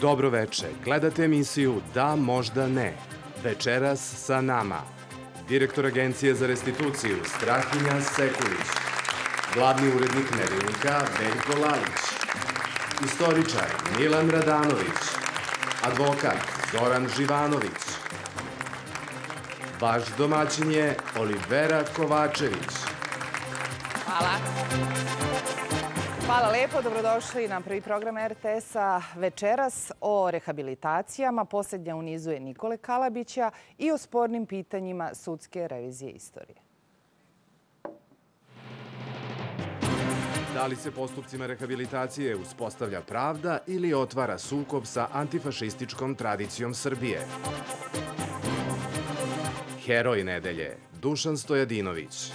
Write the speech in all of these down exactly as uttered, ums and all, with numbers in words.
Dobro veče, gledate emisiju Da, možda ne. Večeras sa nama direktor Agencije za restituciju Strahinja Sekulić, glavni urednik Nedeljnika Veljko Lalić, istoričar Milan Radanović, advokat Zoran Živanović. Vaš domaćin je Olivera Kovačević. Hvala. Hvala lijepo, dobrodošli na prvi program R T S-a večeras o rehabilitacijama. Posljednja u nizu je Nikole Kalabića i o spornim pitanjima sudske revizije istorije. Da li se postupcima rehabilitacije uspostavlja pravda ili otvara sukob sa antifašističkom tradicijom Srbije? Heroj nedelje, Dušan Stojadinović.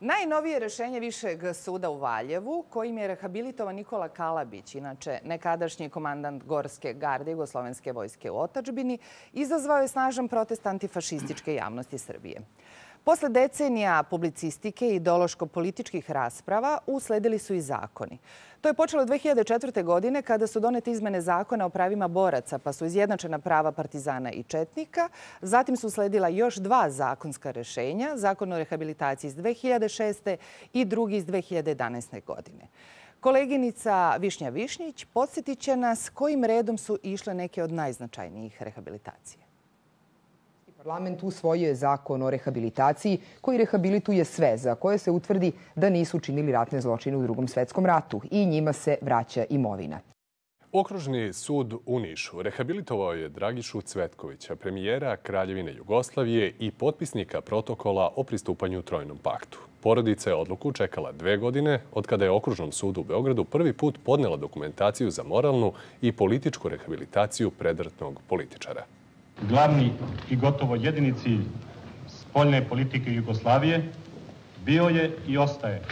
Najnovije rešenje Višeg suda u Valjevu, kojim je rehabilitovan Nikola Kalabić, inače nekadašnji komandant Gorske garde Jugoslovenske vojske u otadžbini, izazvao je snažan protest antifašističke javnosti Srbije. Posle decenija publicistike i ideološko-političkih rasprava usledili su i zakoni. To je počelo dve hiljade četvrte. godine kada su donete izmene zakona o pravima boraca, pa su izjednačena prava partizana i četnika. Zatim su usledila još dva zakonska rešenja, zakon o rehabilitaciji iz dve hiljade šeste. i drugi iz dve hiljade jedanaeste. godine. Koleginica Višnja Višnjić podsjetit će nas kojim redom su išle neke od najznačajnijih rehabilitacija. Parlament usvojio je zakon o rehabilitaciji koji rehabilituje sve za koje se utvrdi da nisu činili ratne zločine u Drugom svetskom ratu i njima se vraća imovina. Okružni sud u Nišu rehabilitovao je Dragišu Cvetkovića, premijera Kraljevine Jugoslavije i potpisnika protokola o pristupanju Trojnom paktu. Porodica je odluku čekala dve godine od kada je Okružnom sudu u Beogradu prvi put podnela dokumentaciju za moralnu i političku rehabilitaciju predratnog političara. Glavni i gotovo jedini cilj spoljne politike Jugoslavije bio je i ostaje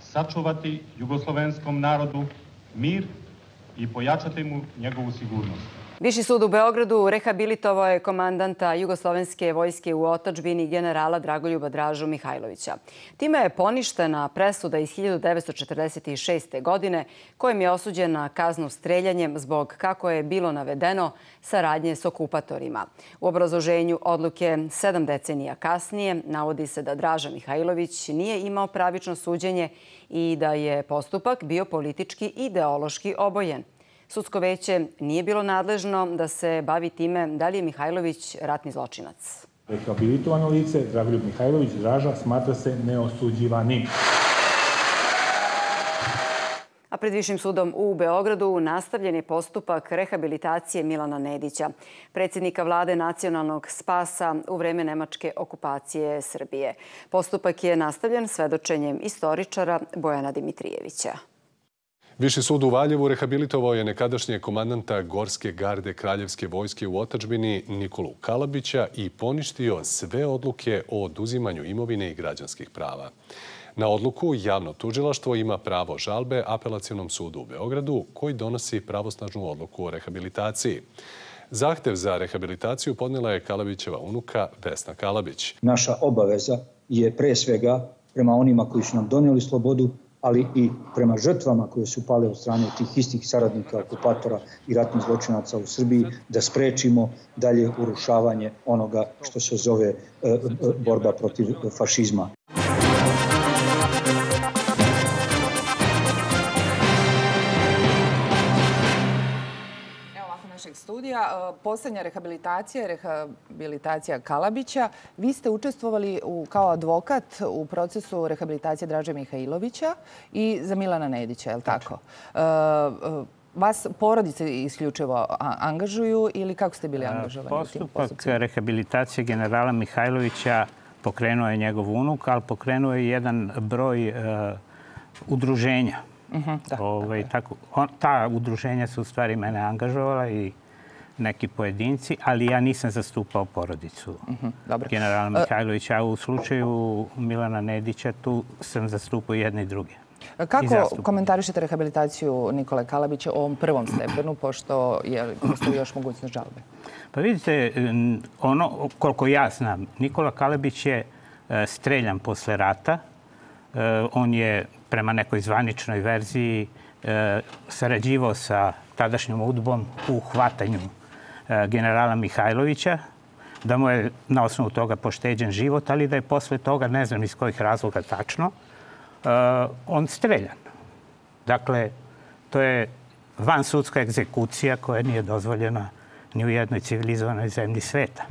sačuvati jugoslovenskom narodu mir i pojačati mu njegovu sigurnost. Viši sud u Beogradu rehabilitovao je komandanta Jugoslovenske vojske u otadžbini generala Dragoljuba Dražu Mihajlovića. Time je poništena presuda iz hiljadu devetsto četrdeset šeste. godine kojim je osuđen na kaznu streljanjem zbog, kako je bilo navedeno, saradnje s okupatorima. U obrazloženju odluke sedam decenija kasnije navodi se da Draža Mihajlović nije imao pravično suđenje i da je postupak bio politički i ideološki obojen. Sudsko veće nije bilo nadležno da se bavi time da li je Mihajlović ratni zločinac. Rehabilitovano lice Dragoljub Mihajlović Draža smatra se neosuđivanim. A pred Višim sudom u Beogradu nastavljen je postupak rehabilitacije Milana Nedića, predsjednika vlade nacionalnog spasa u vreme nemačke okupacije Srbije. Postupak je nastavljen svedočenjem istoričara Bojana Dimitrijevića. Viši sud u Valjevu rehabilitovao je nekadašnje komandanta Gorske garde Kraljevske vojske u otadžbini Nikolu Kalabića i poništio sve odluke o oduzimanju imovine i građanskih prava. Na odluku javno tužilaštvo ima pravo žalbe Apelacionom sudu u Beogradu koji donosi pravosnažnu odluku o rehabilitaciji. Zahtev za rehabilitaciju podnijela je Kalabićeva unuka Vesna Kalabić. Naša obaveza je pre svega prema onima koji su nam donijeli slobodu, ali i prema žrtvama koje su pale od strane tih istih saradnika, okupatora i ratnih zločinaca u Srbiji, da sprečimo dalje urušavanje onoga što se zove borba protiv fašizma. Studija. Poslednja rehabilitacija je rehabilitacija Kalabića. Vi ste učestvovali u, kao advokat u procesu rehabilitacije Draže Mihajlovića i za Milana Nedića, je li tako? tako? Vas porodice isključivo angažuju ili kako ste bili angažovani? Postupak rehabilitacije generala Mihajlovića pokrenuo je njegov unuk, ali pokrenuo je jedan broj uh, udruženja. Uh-huh, da, Ove, tako, on, ta udruženja su u stvari mene angažovala i neki pojedinci, ali ja nisam zastupao porodicu uh-huh, generala Mihajlovića. U slučaju Milana Nedića tu sam zastupao jedne i druge. Kako komentarišete rehabilitaciju Nikole Kalabića u ovom prvom stepenu, pošto je još mogućnost žalbe? Pa vidite, ono koliko ja znam, Nikola Kalabić je streljan posle rata. On je, prema nekoj zvaničnoj verziji, sarađivao sa tadašnjom udbom u hvatanju generala Mihajlovića, da mu je na osnovu toga pošteđen život, ali da je posle toga, ne znam iz kojih razloga tačno, on streljan. Dakle, to je vansudska egzekucija koja nije dozvoljena ni u jednoj civilizovanoj zemlji sveta.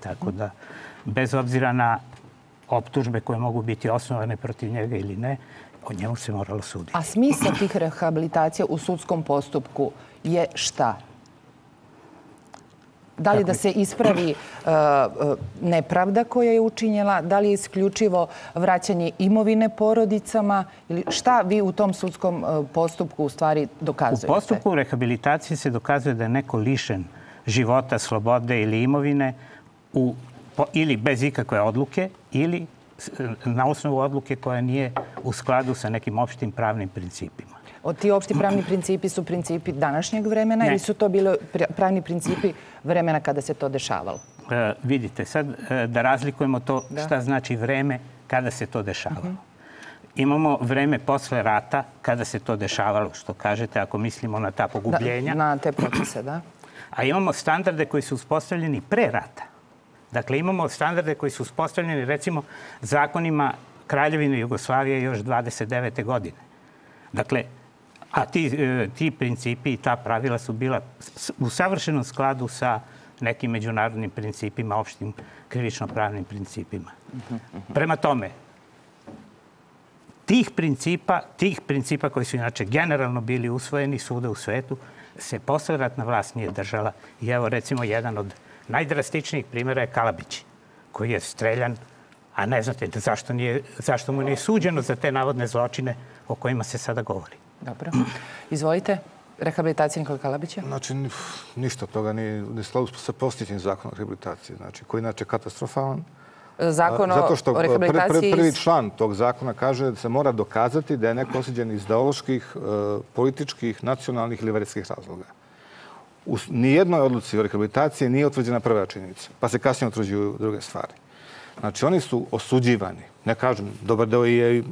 Tako da, bez obzira na optužbe koje mogu biti osnovane protiv njega ili ne, o njemu se moralo suditi. A smisla tih rehabilitacija u sudskom postupku je šta? Da li da se ispravi nepravda koja je učinjena, da li je isključivo vraćanje imovine porodicama? Šta vi u tom sudskom postupku u stvari dokazujete? U postupku rehabilitacije se dokazuje da je neko lišen života, slobode ili imovine ili bez ikakve odluke ili na osnovu odluke koja nije u skladu sa nekim opštim pravnim principima. Ti opšti pravni principi su principi današnjeg vremena ili su to bili pravni principi vremena kada se to dešavalo? Vidite, sad da razlikujemo to šta znači vreme kada se to dešavalo. Imamo vreme posle rata kada se to dešavalo, što kažete, ako mislimo na ta pogubljenja. Na te procese, da. A imamo standarde koji su uspostavljeni pre rata. Dakle, imamo standarde koji su uspostavljeni, recimo, zakonima Kraljevine Jugoslavije još dvadeset devete godine. Dakle, a ti principi i ta pravila su bila u savršenom skladu sa nekim međunarodnim principima, opštim krivično-pravnim principima. Prema tome, tih principa, tih principa koji su inače generalno bili usvojeni svuda u svetu, se posleratna vlast nije držala. I evo, recimo, jedan od najdrastičnijih primjera je Kalabić, koji je streljan, a ne znate zašto mu nije suđeno za te navodne zločine o kojima se sada govori. Dobro. Izvolite, rehabilitacija Nikole Kalabića? Znači, ništa od toga nije u skladu sa postojećim zakonom o rehabilitaciji, koji je inače katastrofalan. Zakon o rehabilitaciji... Zato što prvi član tog zakona kaže da se mora dokazati da je neko osuđen iz ideoloških, političkih, nacionalnih ili verskih razloga. U nijednoj odluci o rehabilitaciji nije utvrđena prva činjenica, pa se kasnije utvrđuju druge stvari. Znači, oni su osuđivani. Ne kažem, dobar deo je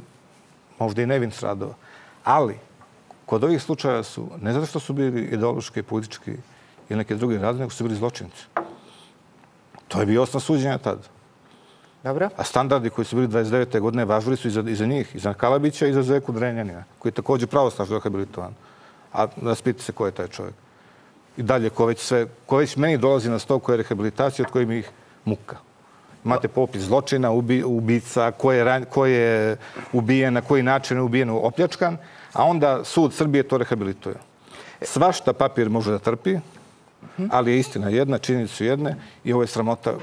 možda i nevin stradao, ali kod ovih slučaja su, ne zato što su bili ideološki, politički ili neke druge razine, nego su bili zločinci. To je bio osnov suđenja tada. Dobro. A standardi koji su bili dvadeset devete godine važili su i za njih, i za Kalabića i za Zeku Drenjanina, koji je također pravosnažno rehabilitovan. A raspiti se ko je taj čovjek. I dalje, ko već meni dolazi na sto, koja je rehabilitacija, od kojih mi ih muka. Imate popis zločina, ubica, ko je ubijen, na koji način je ubijen, opljačkan, a onda sud Srbije to rehabilituje. Svašta papir može da trpi, ali je istina jedna, činjenicu jedne i ovo je sramota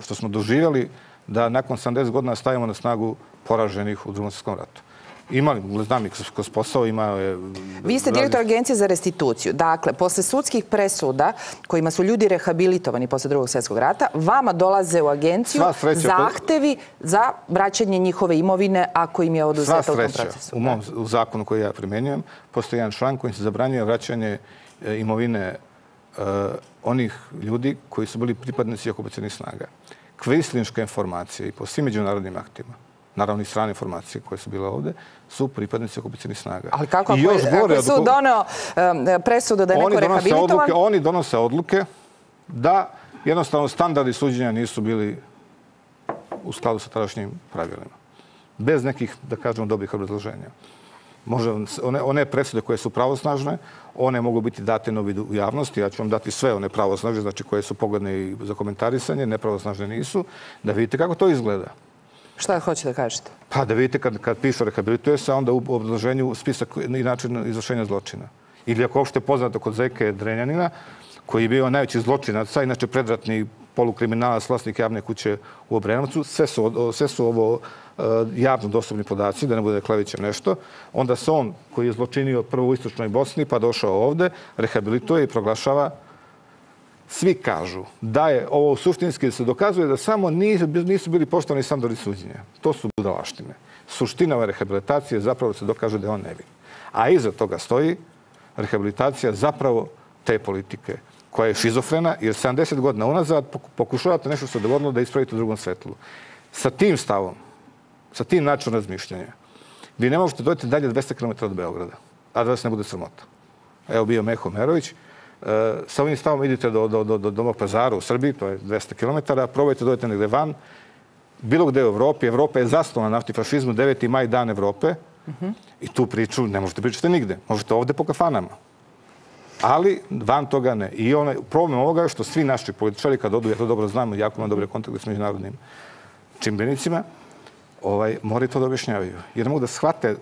što smo doživjeli da nakon sedamdeset godina stavimo na snagu poraženih u Drugom svjetskom ratu. Imali, znam i kroz posao imao je... Vi ste direktor Agencije za restituciju. Dakle, posle sudskih presuda kojima su ljudi rehabilitovani posle Drugog svjetskog rata, vama dolaze u agenciju zahtevi za vraćanje njihove imovine ako im je oduzeta u tom procesu. U mom zakonu koji ja primenjujem postoji jedan član koji se zabranjuje vraćanje imovine onih ljudi koji su bili pripadnici okupacionih snaga. Kvislinške informacije i po svim međunarodnim aktima, naravno i strane informacije koje su bile ovdje, su pripadnici okupacionih snaga. Ali kako ako je sud doneo presudu da je neko rehabilitovan? Oni donose odluke da jednostavno standardi suđenja nisu bili u skladu sa tadašnjim pravilima. Bez nekih, da kažemo, dobrih obrazloženja. One presude koje su pravosnažne, one mogu biti date na uvid u javnosti. Ja ću vam dati sve one pravosnažne, znači koje su pogodne i za komentarisanje, nepravosnažne nisu, da vidite kako to izgleda. Šta hoćete da kažete? Pa da vidite, kad piše rehabilituje se, onda u obrazloženju spisak i način izvršenja zločina. Ili ako uopšte poznato kod Zeke Drenjanina, koji je bio najveći zločinac, inače predratni polukriminalac, vlasnik javne kuće u Obrenovcu, sve su ovo javno dostupni podaci, da ne bude Klevićem nešto. Onda se on, koji je zločinio prvo u Istočnoj Bosni, pa došao ovde, rehabilituje i proglašava svi kažu da je ovo suštinski se dokazuje da samo nisu bili poštovani standardi suđenja. To su budalaštine. Suština ove rehabilitacije zapravo se dokaže da je on nevin. A iza toga stoji rehabilitacija zapravo te politike koja je šizofrena, jer sedamdeset godina unazad pokušavate nešto što je dogodilo da ispravite u drugom svetlu. Sa tim stavom, sa tim načinom razmišljanja, vi ne možete dojeti dalje dvesta kilometara od Beograda, a da vas ne bude sramota. Evo bio Meho Omerović. Sa ovim stavom idite do Novog Pazara u Srbiji, to je dvesta kilometara, probajte dojeti negde van. Bilo gde u Evropi, Evropa je zasnovana na antifašizmu, deveti maj, dan Evrope, i tu priču ne možete pričati nigde. Možete ovde po kafanama. Ali van toga ne. I problem ovoga je što svi naši političari, kad odu, ja to dobro znamo, jako imam dobre kontakte s međunarodnim čimbenicima, moraju to da objašnjavaju. Jer mogu da shvate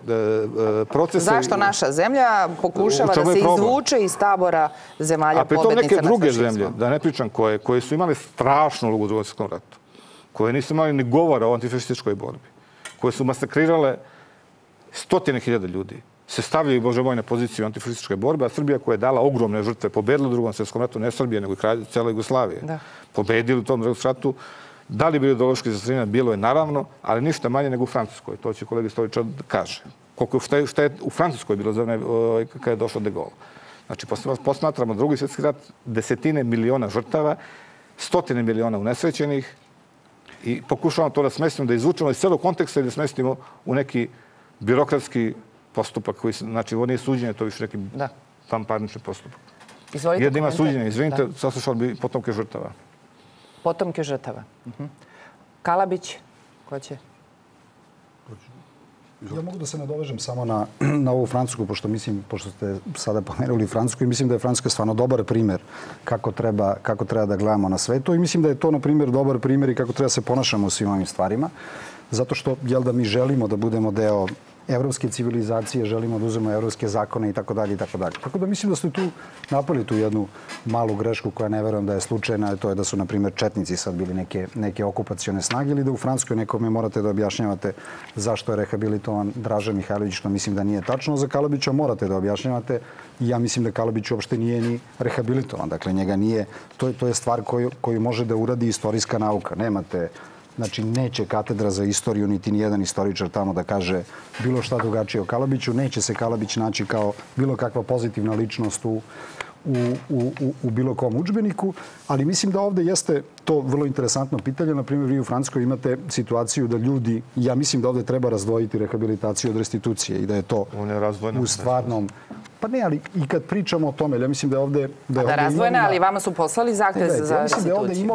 procese... Zašto naša zemlja pokušava da se izvuče iz tabora zemalja pobednica nad fašizmom? A pritom neke druge zemlje, da ne pričam koje, koje su imale strašnu ulogu u Drugom svjetskom ratu, koje nisu imali ni govora o antifašističkoj borbi, koje su masakrirale stotine hiljada ljudi, se stavljaju, Bože moj, na poziciju antifašističke borbe, a Srbija koja je dala ogromne žrtve, pobedila u Drugom svjetskom ratu, ne Srbije, nego i cijela Jugoslavije, pobedili u tom drugom ratu. Da li je bilo ideološki zastrljena, bilo je naravno, ali ništa manje nego u Francuskoj. To će kolega Stojičar da kaže. Šta je u Francuskoj bilo kada je došlo De Gaulle? Znači, posmatramo Drugi svjetski rat, desetine miliona žrtava, stotine miliona unesrećenih i pokušavamo to da smestimo, da izvučemo iz celog konteksta i da smestimo u neki birokratski postupak. Znači, ovo nije suđenje, to je više neki vanparnični postupak. Jer da ima suđenje, izvinite, saslušali bi potomke žrtava. Potomke žrtava. Kalabić, ko će? Ja mogu da se nadovežem samo na ovu Francusku, pošto mislim, pošto ste sada pomenuli Francusku i mislim da je Francuska stvarno dobar primjer kako treba da gledamo na svetu i mislim da je to, na primjer, dobar primjer i kako treba se ponašamo u svim ovim stvarima. Zato što, jel da, mi želimo da budemo deo evropske civilizacije, želimo da uzmemo evropske zakone i tako dalje i tako dalje. Tako da mislim da su tu napali tu jednu malu grešku koja ne verujem da je slučajna, to je da su, na primjer, četnici sad bili neke okupacione snage ili da u Francuskoj nekome morate da objašnjavate zašto je rehabilitovan Dražen Mihajlović, što mislim da nije tačno. Za Kalabića morate da objašnjavate i ja mislim da Kalabić uopšte nije ni rehabilitovan. Dakle, njega nije, to je stvar koju može da uradi istorijska nauka. Nemate... Znači, neće katedra za istoriju, niti nijedan istoričar tamo da kaže bilo šta drugačije o Kalabiću. Neće se Kalabić naći kao bilo kakva pozitivna ličnost u bilo kom udžbeniku. Ali mislim da ovde jeste to vrlo interesantno pitanje. Na primjer, vi u Francuskoj imate situaciju da ljudi, ja mislim da ovde treba razdvojiti rehabilitaciju od restitucije i da je to u stvarnom... Pa ne, ali i kad pričamo o tome, ja mislim da je ovde... A da razvojna, ali vama su poslali zahtjev za restituciju.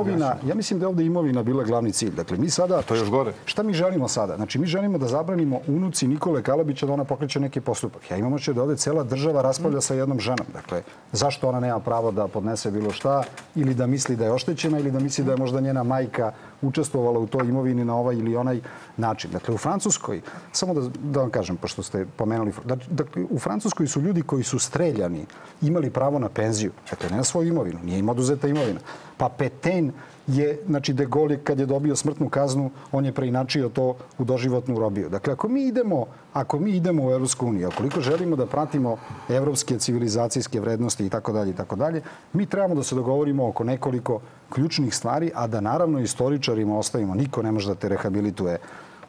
Ja mislim da je ovde imovina bila glavni cilj. Dakle, mi sada... To je još gore. Šta mi želimo sada? Znači, mi želimo da zabranimo unuci Nikole Kalabića da ona pokreće neki postupak. Ja imam očaj da ovde cela država raspravlja sa jednom ženom. Dakle, zašto ona nema pravo da podnese bilo šta ili da misli da je oštećena ili da misli da je možda njena majka učestvovala u toj imovini na ovaj ili onaj način. Dakle, u Francuskoj, samo da vam kažem, pošto ste pomenuli, u Francuskoj su ljudi koji su streljani imali pravo na penziju. Dakle, ne na svoju imovinu, nije im oduzeta imovina. Pa Petain je, znači De Gaulle, kad je dobio smrtnu kaznu, on je preinačio to u doživotnu robiju. Dakle, ako mi idemo, ako mi idemo u Evropsku uniju, akoliko želimo da pratimo evropske civilizacijske vrednosti i tako dalje i tako dalje, mi trebamo da se dogovorimo oko nekoliko ključnih stvari, a da naravno istoričarima ostavimo. Niko ne može da te rehabilituje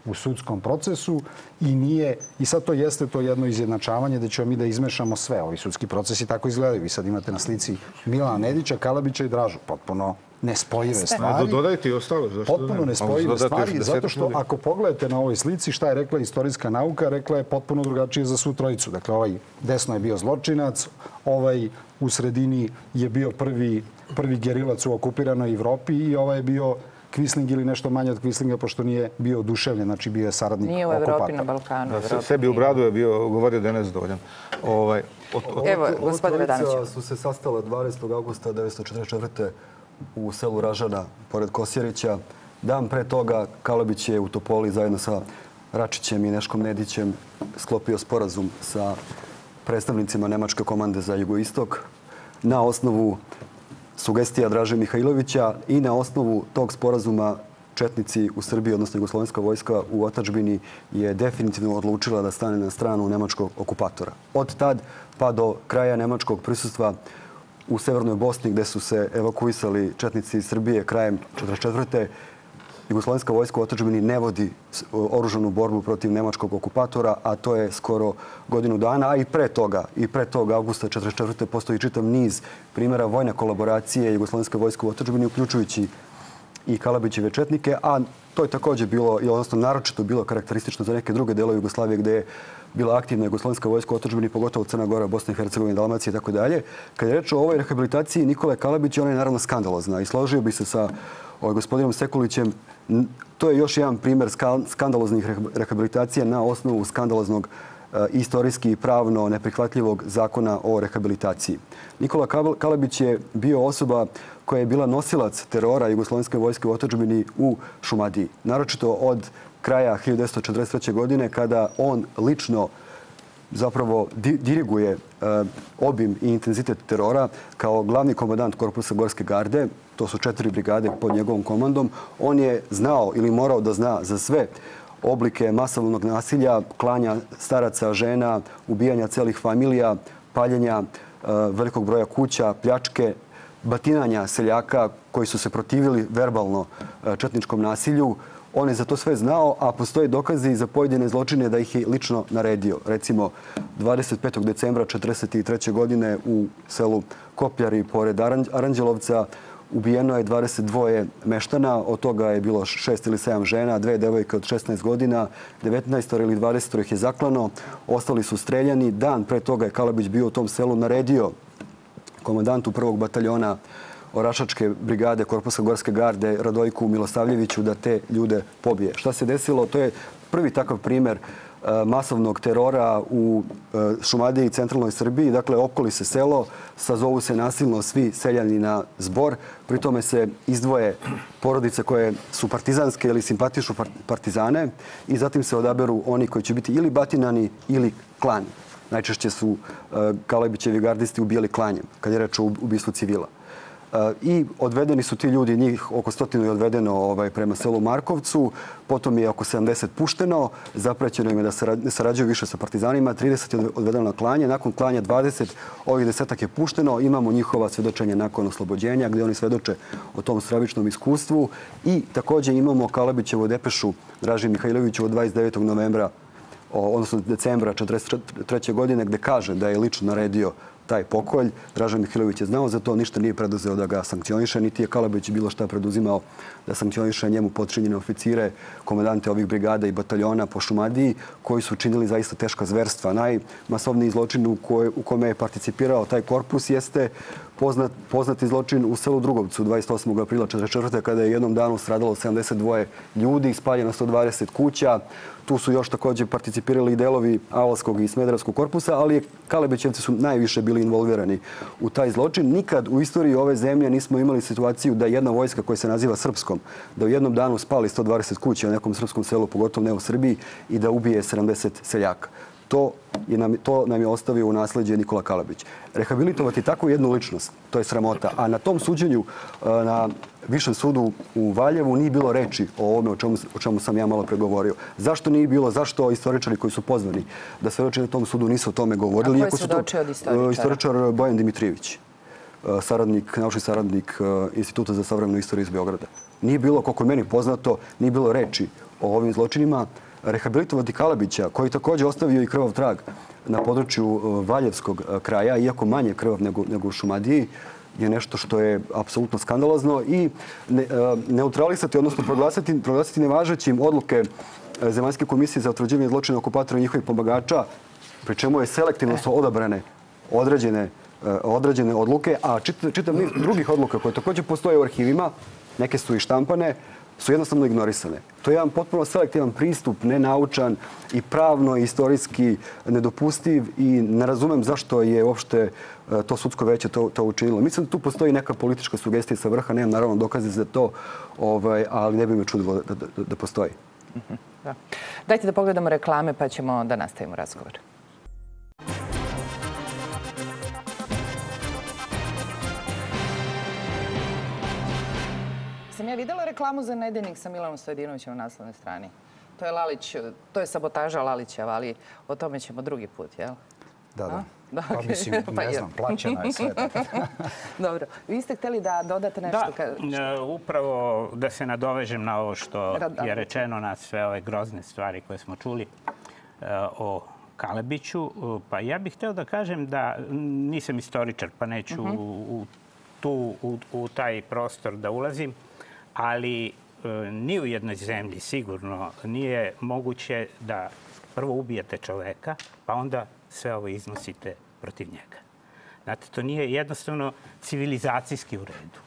u sudskom procesu i nije, i sad to jeste to jedno izjednačavanje da ćemo mi da izmešamo sve. Ovi sudski procesi tako izgledaju. Vi sad imate na slici Milana Nedića, Kalabića i Dražu. Potpuno nespojive stvari. Dodajte i ostalo. Potpuno nespojive stvari, zato što ako pogledate na ovoj slici šta je rekla istorijska nauka, rekla je potpuno drugačije za svu trojicu. Dakle, ovaj desno je bio zločinac, ovaj u sredini je bio prvi gerilac u okupiranoj Evropi i ovaj je bio Kvisling ili nešto manje od Kvislinga, pošto nije bio oduševljen, znači bio je saradnik okupatora. Nije u Evropi, na Balkanu. Sebi u bradu je bio, govorio da je nezdovoljan. Evo, gospodine Radanović. Ova trojica su se sastala dvanaestog augusta hiljadu devetsto četrdeset četvrte. u selu Ražana, pored Kosjerića. Dan pre toga Kalabić je u Topoli zajedno sa Račićem i Neškom Nedićem sklopio sporazum sa predstavnicima Nemačke komande za Jugoistok na osnovu sugestija Draže Mihajlovića i na osnovu tog sporazuma četnici u Srbiji, odnosno jugoslovenska vojska u otadžbini, je definitivno odlučila da stane na stranu nemačkog okupatora. Od tad pa do kraja nemačkog prisustva u Severnoj Bosni gdje su se evakuisali četnici iz Srbije krajem četrdeset četvrte. Jugoslovenska vojska u otadžbini ne vodi oružanu borbu protiv nemačkog okupatora, a to je skoro godinu dana, a i pre toga, i pre toga, augusta četrdeset četvrte. postoji čitav niz primjera vojne kolaboracije Jugoslovenske vojske u otadžbini, uključujući i Kalabićeve četnike, a to je također bilo, odnosno naročito bilo karakteristično za neke druge delove Jugoslavije gdje je bila aktivna jugoslovenska vojska u otadžbini, pogotovo Crna Gora, Bosna i Hercegovina, Dalmacija i tako dalje. Kad je reč o ovoj rehabilitaciji Nikole Kalabića, ona je naravno skandalozna i složio bi se sa gospodinom Sekulićem, to je još jedan primjer skandaloznih rehabilitacija na osnovu skandaloznog istorijski i pravno neprihvatljivog zakona o rehabilitaciji. Nikola Kalabić je bio osoba koja je bila nosilac terora jugoslovenske vojske u otadžbini u Šumadiji. Naročito od kraja hiljadu devetsto četrdeset treće. godine kada on lično zapravo diriguje obim i intenzitet terora kao glavni komandant Korpusa Gorske garde. To su četiri brigade pod njegovom komandom. On je znao ili morao da zna za sve oblike masovnog nasilja, klanja staraca, žena, ubijanja celih familija, paljenja velikog broja kuća, pljačke, batinanja seljaka koji su se protivili verbalno četničkom nasilju. On je za to sve znao, a postoje dokazi za pojedine zločine da ih je lično naredio. Recimo, dvadeset petog decembra četrdeset treće. godine u selu Kopljari pored Aranđelovca ubijeno je dvadeset dva meštana, od toga je bilo šest ili sedam žena, dve devojke od šesnaest godina, devetnaest ili dvadeset ih je zaklano, ostali su streljani. Dan pre toga je Kalabić bio u tom selu, naredio komandantu prvog bataljona Orašačke brigade Korpusa Gorske garde Radojku Milosavljeviću da te ljude pobije. Šta se desilo? To je prvi takav primjer masovnog terora u Šumadiji i centralnoj Srbiji. Dakle, okoli se selo, sazovu se nasilno svi seljani na zbor. Pri tome se izdvoje porodice koje su partizanske ili simpatišu partizane i zatim se odaberu oni koji će biti ili batinani ili klani. Najčešće su Kalabićevi gardisti ubijali klanjem, kad je reč o ubistvu civila. I odvedeni su ti ljudi, njih oko stotinu je odvedeno prema selu Markovcu, potom je oko sedamdeset pušteno, zaprećeno im je da se ne sarađuju više sa partizanima, trideset je odvedeno na klanje, nakon klanja dvadeset, ovih desetak je pušteno, imamo njihova svedočenja nakon oslobođenja gdje oni svedoče o tom stravičnom iskustvu i također imamo Kalabićevu depešu Draži Mihajloviću od dvadeset devetog novembra, odnosno decembra četrdeset treće. godine gdje kaže da je lično naredio taj pokolj. Dražen Mihajlović je znao za to, ništa nije preduzeo da ga sankcioniše, niti je Kalabić bilo šta preduzimao da sankcioniše njemu potčinjene oficire, komandante ovih brigada i bataljona po Šumadiji, koji su činili zaista teška zverstva. Najmasovniji zločin u kome je participirao taj korpus jeste poznati zločin u selu Drugovcu dvadeset osmog aprila četrdeset četvrte. kada je jednom danu stradalo sedamdeset dva ljudi, ispaljeno sto dvadeset kuća. Tu su još također participirali i delovi Avalskog i Smederevskog korpusa, ali Kalabićevci su najviše bili involvirani u taj zločin. Nikad u istoriji ove zemlje nismo imali situaciju da jedna vojska koja se naziva srpskom, da u jednom danu spali sto dvadeset kuća u nekom srpskom selu, pogotovo ne u Srbiji, i da ubije sedamdeset seljaka. To nam je ostavio u nasleđe Nikola Kalabić. Rehabilitovati takvu jednu ličnost, to je sramota. A na tom suđenju, na Višem sudu u Valjevu, nije bilo reči o ovome o čemu sam ja malo pregovorio. Zašto nije bilo? Zašto istoričari koji su pozvani da svedoče na tom sudu nisu o tome govorili? A koje svedoče od istoričara? Istoričar Bojan Dimitrijević, naučni saradnik Instituta za savremenu istoriju iz Beograda. Nije bilo, koliko je meni poznato, nije bilo reči o ovim zločinima. Rehabilitovati Kalabića, koji je također ostavio i krvav trag na području Valjevskog kraja, iako manje krvav nego u Šumadiji, je nešto što je apsolutno skandalozno i neutralisati, odnosno proglasiti nevažećim odluke Zemaljske komisije za utvrđivanje zločina okupatora i njihovih pomagača, pri čemu je selektivno su odabrane određene odluke, a čitav niz drugih odluka koje također postoje u arhivima, neke su i štampane, su jednostavno ignorisane. To je jedan potpuno selektivan pristup, nenaučan i pravno i istorijski nedopustiv i ne razumem zašto je uopšte to sudsko veće to učinilo. Mislim da tu postoji neka politička sugestija sa vrha, nemam naravno dokaze za to, ali ne bi me čudilo da postoji. Dajte da pogledamo reklame pa ćemo da nastavimo razgovor. Sam ja videla reklamu za nedeljnik sa Milanom Stojadinovićem na naslovnoj strani. To je sabotaža Lalićeva, ali o tome ćemo drugi put, jel? Da, da. Da, okay. Pa mislim, ne znam, plaćena je sve. Dobro. Vi ste htjeli da dodate nešto? Da, upravo da se nadovežem na ovo što je rečeno, na sve ove grozne stvari koje smo čuli o Kalebiću. Pa ja bih htio da kažem da nisam istoričar, pa neću tu u taj prostor da ulazim, ali ni u jednoj zemlji sigurno nije moguće da prvo ubijete čoveka, pa onda sve ovo iznosite protiv njega. Znate, to nije jednostavno civilizacijski u redu.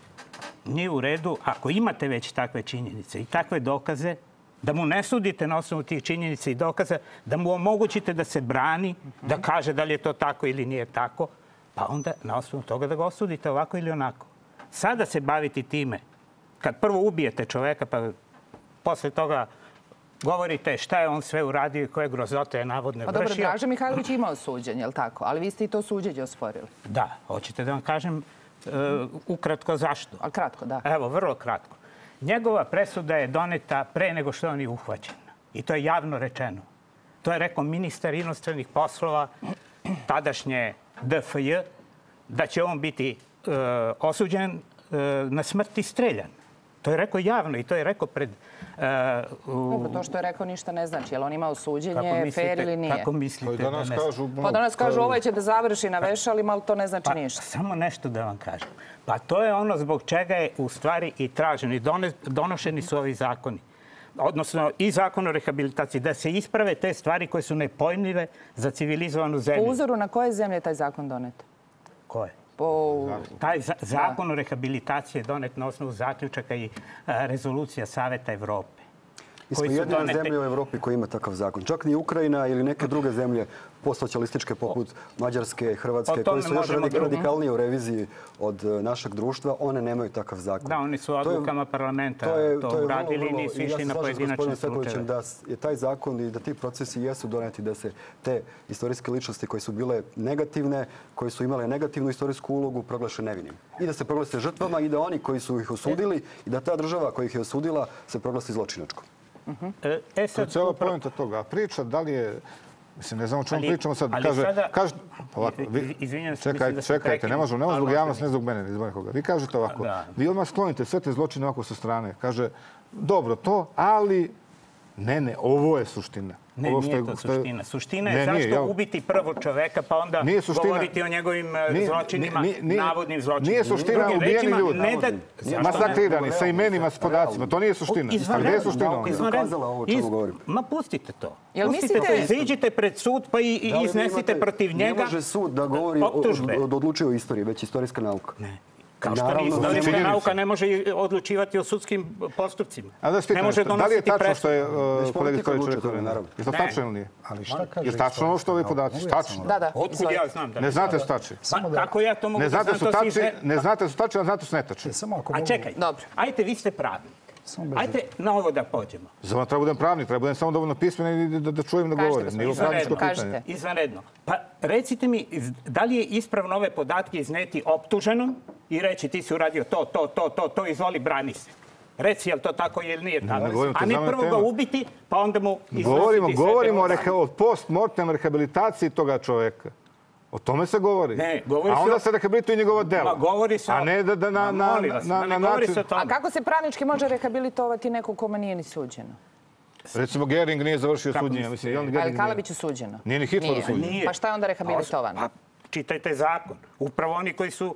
Nije u redu, ako imate već takve činjenice i takve dokaze, da mu ne sudite na osnovu tih činjenica i dokaza, da mu omogućite da se brani, da kaže da li je to tako ili nije tako, pa onda na osnovu toga da ga osudite ovako ili onako. Sada se baviti time, kad prvo ubijete čoveka, pa posle toga govorite šta je on sve uradio i koje grozote je navodno vršio. Dobro, Draža Mihajlović imao suđenje, je li tako? Ali vi ste i to suđenje osporili. Da, hoćete da vam kažem ukratko zašto. Ali kratko, da. Evo, vrlo kratko. Njegova presuda je doneta pre nego što je on je uhvaćen. I to je javno rečeno. To je rekao ministar inostranih poslova tadašnje D F J, da će on biti osuđen na smrt i streljan. To je rekao javno i to je rekao pred... Dobro, to što je rekao ništa ne znači. Je li on imao suđenje, fer ili nije? Kako mislite? Pa danas kažu ovaj će da završi na vešalima, ali to ne znači ništa. Samo nešto da vam kažem. Pa to je ono zbog čega je u stvari i traženo i donošeni su ovi zakoni. Odnosno i zakon o rehabilitaciji, da se isprave te stvari koje su nepojmljive za civilizovanu zemlju. Po uzoru na koje zemlje je taj zakon donet? Koje? Taj zakon o rehabilitaciji je donet na osnovu zaključaka i rezolucija Saveta Evrope. Mi smo jedina zemlja u Evropi koja ima takav zakon. Čak ni Ukrajina ili neke druge zemlje postsocijalističke poput Mađarske, Hrvatske, koji su još radikalnije u reviziji od našeg društva, one nemaju takav zakon. Da, oni su odlukama parlamenta to uradili i nisu išli na pojedinačne slučajeve. Da je taj zakon i da ti procesi jesu doneti da se te istorijske ličnosti koje su bile negativne, koje su imale negativnu istorijsku ulogu, proglaše nevinim. I da se proglase žrtvama i da oni koji su ih osudili i da ta država koja ih je osudila se proglasi zločinačkom. To je cijela poenta toga. A priča, da li je... Mislim, ne znam o čemu pričamo sad. Čekajte, ne možemo zbog javnost, ne zbog mene, ne zbog nekoga. Vi kažete ovako, vi odmah sklonite sve te zločine ovako sa strane. Kaže, dobro to, ali... Ne, ne, ovo je suština. Ne, nije to suština. Suština je zašto ubiti prvo čoveka, pa onda govoriti o njegovim zločinima, navodnim zločinima. Nije suština ubijeni ljudi. Masakrirani, sa imenima, s podacima. To nije suština. Gdje je suština? Ma pustite to. Pustite to, iziđite pred sud pa i iznesite protiv njega. Ne može sud da govori da odlučuje o istoriji, već istorijska nauka. Ne. Kao što ni istorijska nauka ne može odlučivati o sudskim postupcima. Ne može donositi presudu. Da li je tačno što je kolega Stojić rekao? Je to tačno ili nije? Je tačno ovo što ovi podaci? Tačno. Otkud ja znam da ne? Ne znate su tačni. Kako ja to mogu da znam to si izve? Ne znate su tačni, a znate su netačni. A čekaj, ajte, vi ste pravnik. Ajde na ovo da pođemo. Zama treba budem pravnik, treba budem samo dovoljno pismen da čujem da govorim. Izvanredno. Pa recite mi, da li je ispravno ove podatke izneti optuženom i reći ti si uradio to, to, to, to, to, izvoli, brani se. Reci je li to tako ili nije tako. A mi prvo ga ubiti, pa onda mu iznositi. Govorimo o post-mortem rehabilitaciji toga čoveka. O tome se govori. A onda se rehabilituje njegova dela. A ne da na način... A kako se pravnički može rehabilitovati neko kome nije ni suđeno? Recimo, Gering nije završio suđenje. Ali Kalabić je suđeno. Nije ni Hitler suđeno. Pa šta je onda rehabilitovano? Čitajte zakon. Upravo oni koji su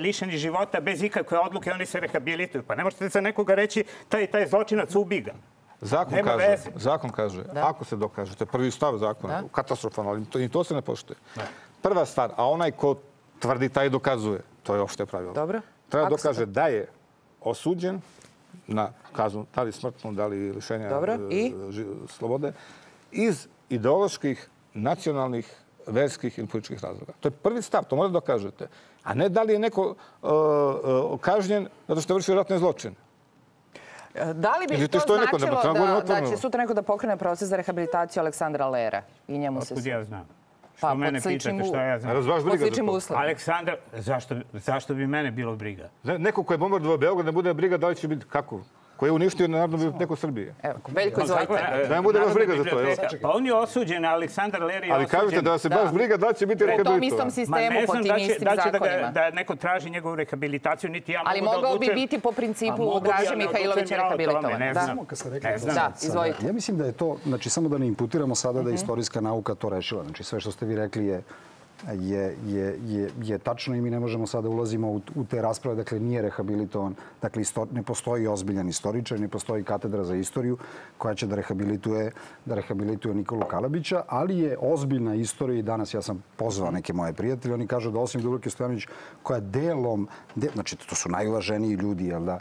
lišeni života bez ikakve odluke, oni se rehabilituju. Pa ne možete za nekoga reći taj zločinac ubi ga. Zakon kaže, ako se dokažete, prvi stav zakona, katastrofalno, ali i to se ne poštuje. Prva stvar, a onaj ko tvrdi, taj dokazuje. To je opšte pravilo. Treba dokaže da je osuđen na kaznu, da li smrtnu, da li lišenja slobode, iz ideoloških, nacionalnih, verskih ili političkih razloga. To je prvi stav, to morate dokažete. A ne da li je neko kažnjen zato što je vršio ratne zločine. Da li bi to značilo da će sutra neko da pokrene proces za rehabilitaciju Aleksandra Lera i njemu se... Otkud ja znam? Što mene pitate šta ja znam? Po sličim uslovima. Aleksandar, zašto bi mene bilo briga? Neko ko je bombardovao Beograd ne bude briga da li će biti kako? koji je uništio Narodnu biblioteku Srbije. Evo, Veljko, izvolite. Da vam bude baš briga za to. Pa on je osuđen, Aleksandar Ler je osuđen. Ali kažete da se baš briga da će biti rehabilitovan. U tom istom sistemu, po tim istim zakonima. Da neko traži njegovu rehabilitaciju, niti ja mogu da odlučem. Ali mogao bi biti po principu Draže Mihajlovića rehabilitovan. Ne znam. Da, izvolite. Ja mislim da je to, znači samo da ne imputiramo sada da je istorijska nauka to rešila. Znači sve što ste vi rekli je... Je, je, je, je tačno i mi ne možemo sada ulazimo u, u te rasprave. Dakle, nije rehabilitovan. Dakle, isto, ne postoji ozbiljan istoričar, ne postoji katedra za istoriju koja će da rehabilituje, da rehabilituje Nikolu Kalabića, ali je ozbiljna istorija i danas ja sam pozvao neke moje prijatelje. Oni kažu da osim Dubravke Stojanović koja delom, de, znači to su najuvaženiji ljudi, jel da,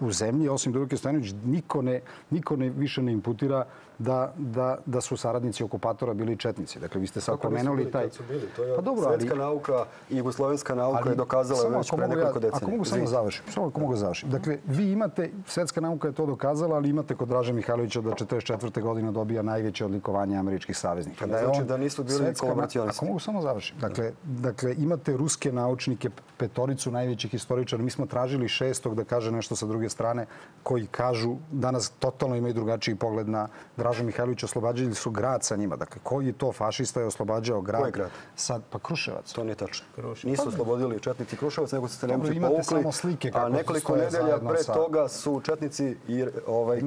u zemlji, osim Dubravke Stojanović, niko, ne, niko ne, više ne imputira da, da, da su saradnici okupatora bili četnici. Dakle, vi ste sad pomenuli taj... Kako su bili? To je pa dobro, svetska ali... nauka i jugoslovenska nauka je dokazala već pre nekoliko decenija. Ako mogu samo završiti. Samo ako mogu završiti. Dakle, vi imate, svetska nauka je to dokazala, ali imate kod Draže Mihajlovića da četrdeset četvrte godine dobija najveće odlikovanje američkih saveznika. Da je znači on, da nisu bili kolaboracionisti. Ako mogu samo završiti. Dakle, dakle, imate ruske naučnike, petoricu najvećih historičara. Mi smo tražili šestog da kaže nešto sa druge strane, koji kažu danas totalno imaju drugačiji pogled na Dražu Mihajlovića, oslobađali su grad sa njima. Dakle, koji je to fašista je oslobađao grad? Koji grad? Sad, pa Kruševac. To nije tačno. Nisu oslobodili četnici Kruševac, nego su se Nemci povukli. A nekoliko nedelja pre toga su četnici i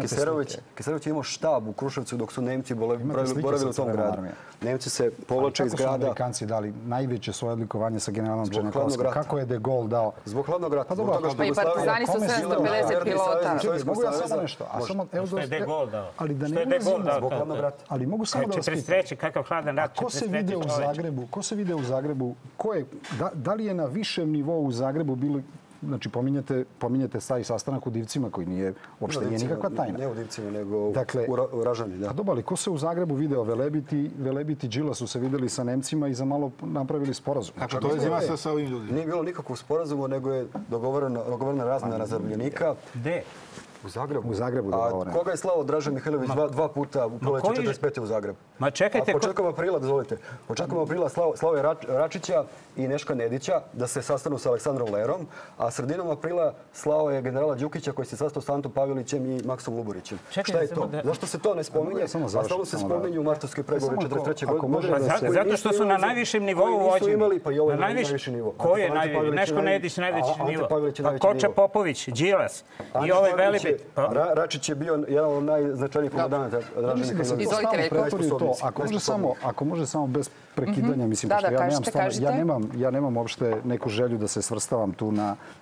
Kiserović. Kiserović je imao štab u Kruševcu dok su Nemci boravili u tom gradu. Nemci se povlače iz grada. Kako su Amerikanci dali najveće svoje odlikovanje sa generalom Černikovskim? Kako je De Gaulle dao? Zbog hladnog rata. Pa i partizani su sedamsto pedeset pilota. Mogu ja samo nešto? Što je De Gaulle dao? Ali mogu samo da vas pitam. Kakav hladan rat? Ko se vide u Zagrebu? Ko se vide u Zagrebu? Ko je, da, da li je na višem nivou u Zagrebu bilo... Znači, pominjate, pominjate taj sastanak u Divcima koji nije, uopšte nije nikakva tajna. Ne u Divcima, nego dakle, u Ražani, da. Dobar, ali ko se u Zagrebu video? Velebiti, Velebiti Đila su se videli sa Nemcima i za malo napravili sporazum. Kako to je zima sa ovim ljudima? Nije bilo nikakvog sporazuma, nego je dogovorena razmjena zarobljenika. Gde? U Zagrebu. U Zagrebu dogovorena. Koga je slao Draža Mihajlović dva, dva puta u proleću četrdeset pete u Zagrebu? Ma čekajte... A početkom ko... aprila, dozvolite, početkom aprila slao, slao je Račića i Neška Nedića da se sastanu sa Aleksandrom Lerom, a sredinom aprila slao je generala Đukića koji se sastao sa Antom Pavelićem i Maksom Luburićem. Čekaj, šta je to? Da... Zašto se to ne spominje? A stalo se spominje u martovskoj pregovori četrdeset treće godine. Zato što su na najvišem nivou vođeni. Na najvišem nivou. Ko je najviši? Neško Nedić najveći nivo. A Koča Popović, Đilas i ovaj Velebit. Račić je bio jedan od najznačajnijih komandanata. Ako može samo bez prekidanja, mislim, ja nemam uopšte neku želju da se svrstavam tu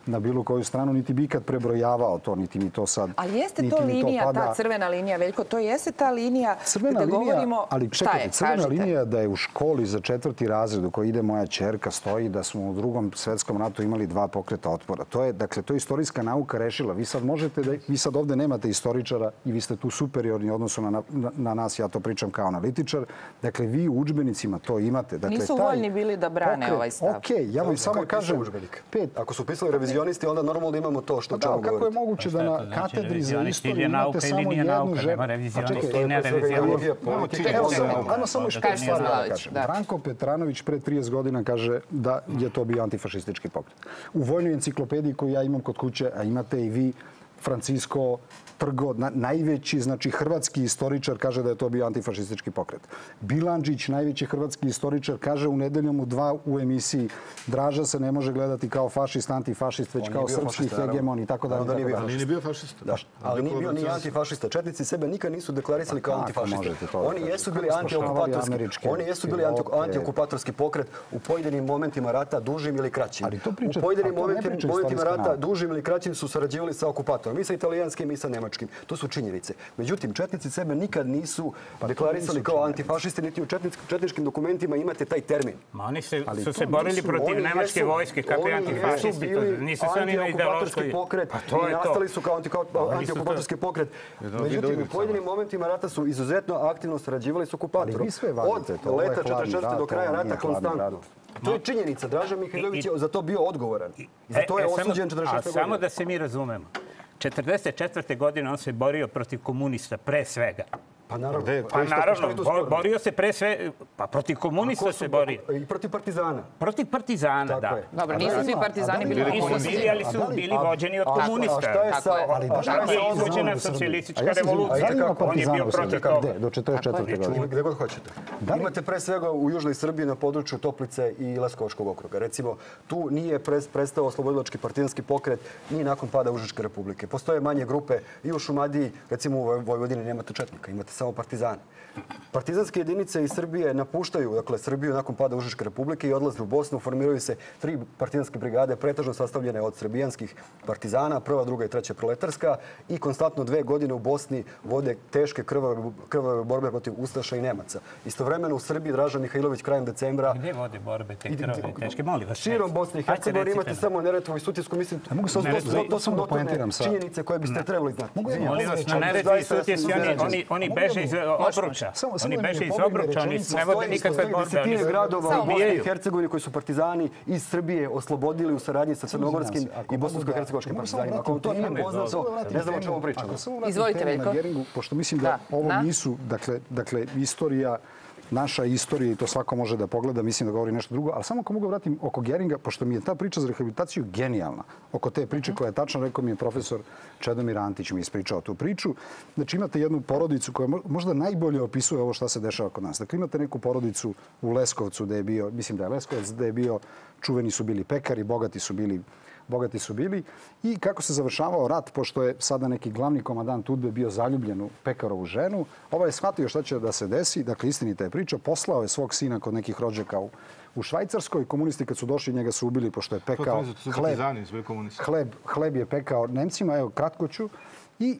na bilo koju stranu, niti bi ikad prebrojavao to, niti mi to sad... Ali jeste to linija, ta crvena linija, Veljko, to jeste ta linija gde govorimo... Ali čekajte, crvena linija da je u školi za četvrti razred u kojoj ide moja ćerka stoji da smo u drugom svetskom ratu imali dva pokreta otpora. Dakle, to je istorijska nauka rešila. Vi sad možete da... Vi sad ovdje nemate istoričara i vi ste tu superiorni odnosu na, na, na nas. Ja to pričam kao analitičar. Dakle, vi u udžbenicima to imate. Dakle, nisu taj... voljni bili da brane pokret, ovaj stav. Ok, ja vam samo kažem... Pet. Ako su pisali revizionisti, onda normalno imamo to što ćemo govoriti. Kako je moguće da na znači, katedri za istoriju imate samo jednu ženu? Ajmo samo još pet stvari da kažem. Branko Petranović pre trideset godina kaže da je to bio antifašistički pokret. U vojnoj enciklopediji koju ja imam kod kuće, a imate i vi, Francisco Trgo, najveći znači hrvatski istoričar, kaže da je to bio antifašistički pokret. Bilandžić, najveći hrvatski istoričar, kaže u Nedeljom u dva u emisiji Draža se ne može gledati kao fašist, antifašist, već kao srpski hegemon i tako dalje. Ali nije bio fašista. Ali nije bio ni antifašista. Četnici sebe nikad nisu deklarisali kao antifašisti. Oni jesu bili antiokupatorski. Oni jesu bili antiokupatorski pokret u pojedinim momentima rata, dužim ili kraćim. U pojedinim momentima rata, dužim ili kraćim su sarađivali sa okupatorom, i sa italijanskim i sa nemačkim. To su činjenice. Međutim, četnici sebe nikad nisu deklarisali kao antifašisti, niti u četničkim dokumentima imate taj termin. Oni su se borili protiv nemačke vojske, kako je antifašisti. Nisu se oni na ideološki pokret i nastali su kao antiokupatorski pokret. Međutim, u pojedinim momentima rata su izuzetno aktivno sarađivali s okupatorom. Od leta četrdeset četvrte do kraja rata konstantno. To je činjenica. Draža Mihajlović je za to bio odgovoran. I za to je osuđen četrdeset šeste godine. A samo da se mi razumemo. četrdeset četvrte godine on se borio protiv komunista, pre svega. Pa naravno, de, pa naravno bo, borio se pre sve, pa protiv komunista se borio. I protiv partizana. Protiv partizana, tako da. Je. Dobro, nisu svi partizani bili komunisti, ali su bili vođeni od komunista. A šta je sa... Tako je izvođena socijalistička revolucija. On je bio protiv toga. Do četrdeset četvrte godine. Gde god hoćete. Imate pre svega u Južnoj Srbiji na području Toplice i Leskovačkog okruga. Recimo, tu nije prestao oslobodilački partizanski pokret ni nakon pada Užičke republike. Postoje manje grupe i u Šumadiji, recimo u Vojvodini nemate četnika, imate samo partizane. Partizanske jedinice iz Srbije napuštaju, dakle, Srbiju nakon pada Užičke republike i odlaze u Bosnu. Formiraju se tri partizanske brigade, pretežno sastavljene od srbijanskih partizana, prva, druga i treća proletarska, i konstantno dve godine u Bosni vode teške krvave borbe protiv Ustaša i Nemaca. Istovremeno u Srbiji Draža Mihajlović krajem decembra... Gdje vode borbe te krvave teške? Molim vas. Širom Bosne i Hercegovine imate samo Neretvu i Sutijesku. Mislim, to su dotone činjenice koje biste trebali znati. Molim vas, na Neretvi i Sutijesku oni beže iz obruča. Oni beže iz obruča, oni ne vode nikakve borbe. Desetine gradova u Bosni i Hercegovini koji su partizani iz Srbije oslobodili u saradnji sa crnogorskim i bosansko-hercegovačkim partizanima. Ako vam to nije poznato, ne znam o čemu pričamo. Izvolite, Veljko. Pošto mislim da ovo nisu, dakle, istorija, naša istorija, i to svako može da pogleda, mislim da govori nešto drugo, ali samo ako mogu vratim oko Geringa, pošto mi je ta priča za rehabilitaciju genijalna. Oko te priče koja je tačno, rekao mi je profesor Čedomir Antić, mi je ispričao tu priču. Znači imate jednu porodicu koja možda najbolje opisuje ovo šta se dešava kod nas. Dakle, imate neku porodicu u Leskovcu, da je bio, mislim da je Leskovac, da je bio, čuveni su bili pekari, bogati su bili Bogati su bili. I kako se završavao rat, pošto je sada neki glavni komandant Udbe bio zaljubljen u pekarovu ženu, ovaj je shvatio šta će da se desi. Dakle, istinita je priča. Poslao je svog sina kod nekih rođaka u, u Švajcarskoj. Komunisti kad su došli, njega su ubili pošto je pekao hleb. Hleb, hleb je pekao Nemcima, evo kratko ću. I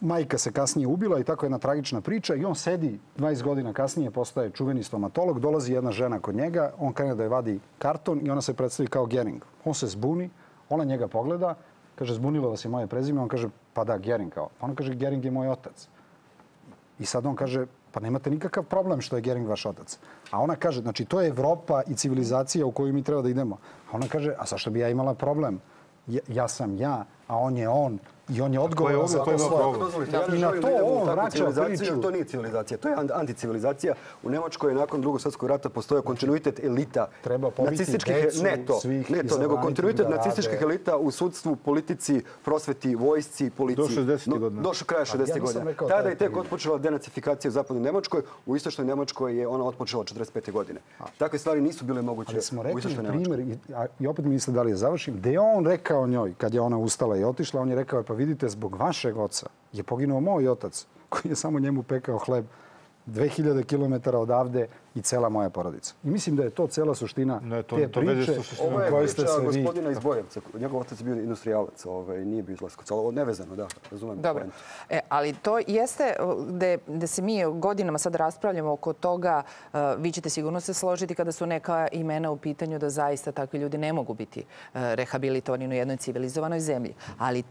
majka se kasnije ubila i tako je jedna tragična priča. I on sedi dvadeset godina kasnije, postaje čuveni stomatolog. Dolazi jedna žena kod njega, on krene da je vadi karton i ona se predstavi kao Gering. On se zbuni. Ona njega pogleda, kaže, zbunilo vas je moje prezime. On kaže, pa da, Gering kao. Ona kaže, Gering je moj otac. I sad on kaže, pa nemate nikakav problem što je Gering vaš otac. A ona kaže, znači, to je Evropa i civilizacija u koju mi treba da idemo. A ona kaže, a zašto bi ja imala problem? Ja sam ja, a on je on. I on je odgovorio za to svoje. I na to on vraća priču. To nije civilizacija, to je anticivilizacija. U Nemačkoj nakon Drugog svjetskog rata postoje kontinuitet elita. Treba pobiti decu, svih. Ne to, nego kontinuitet nacističkih elita u sudstvu, politici, prosveti, vojsci, policiji. Do šezdesetih godina. Do kraja šezdesetih godina. Tada je tek otpočela denacifikacija u zapadnoj Nemačkoj. U istočnoj Nemačkoj je ona otpočela četrdeset pete godine. Takve stvari nisu bile moguće u istočnoj Nemačkoj. I opet mi niste dali da završim. Da je on rekao njoj, kad je ona ustala i otišla, on je rekao, pa vidite, zbog vašeg oca je poginuo moj otac koji je samo njemu pekao hleb dve hiljade kilometara odavde i cela moja porodica. I mislim da je to cela suština te priče. Ovo je priča gospodina iz Bojevca. Njegov otac je bio industrijalac, nije bio iz Leskovca. Ovo je nevezano, da, razumem. Dobro, ali to jeste da se mi godinama sad raspravljamo oko toga. Vi ćete sigurno se složiti kada su neka imena u pitanju da zaista takvi ljudi ne mogu biti rehabilitovani u jednoj civilizovanoj zemlji. Ali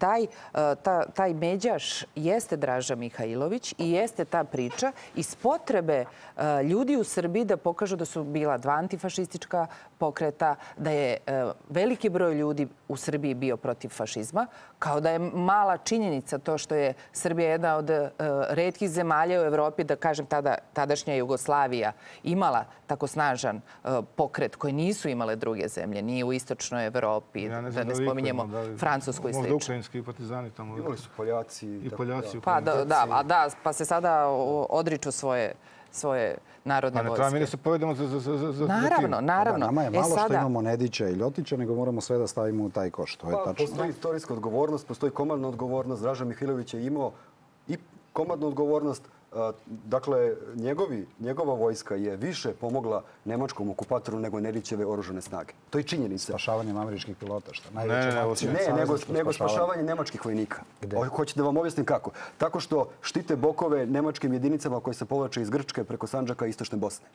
taj međaš jeste Draža Mihajlović i jeste ta priča iz potrebe ljudi u Srbiji da pokažu da su bila dva antifašistička pokreta, da je veliki broj ljudi u Srbiji bio protiv fašizma, kao da je mala činjenica to što je Srbija jedna od retkih zemalja u Evropi, da kažem tada, tadašnja Jugoslavija, imala tako snažan pokret koji nisu imale druge zemlje, ni u istočnoj Evropi, ja ne znam, da ne spominjemo da li, Francusku i slično. Možda ukrajinski partizani tamo. Imali su Poljaci i Poljaci. Da. Pa, da, da, a da, pa se sada odriču svoje... svoje narodne vojske. A mi ne se povedemo za tim. Naravno, naravno. Nama je malo što imamo Nedića i Ljotića, nego moramo sve da stavimo u taj koš. Postoji istorijska odgovornost, postoji komandna odgovornost. Draža Mihajlović je imao i komandnu odgovornost. Dakle, njegova vojska je više pomogla nemačkom okupatoru nego Nedićeve oružane snage. To je činjenica. Spašavanjem američkih pilota, što? Ne, nego spašavanje nemačkih vojnika. Hoćete da vam objasnim kako? Tako što štite bokove nemačkim jedinicama koje se povlače iz Grčke preko Sandžaka i istočne Bosne.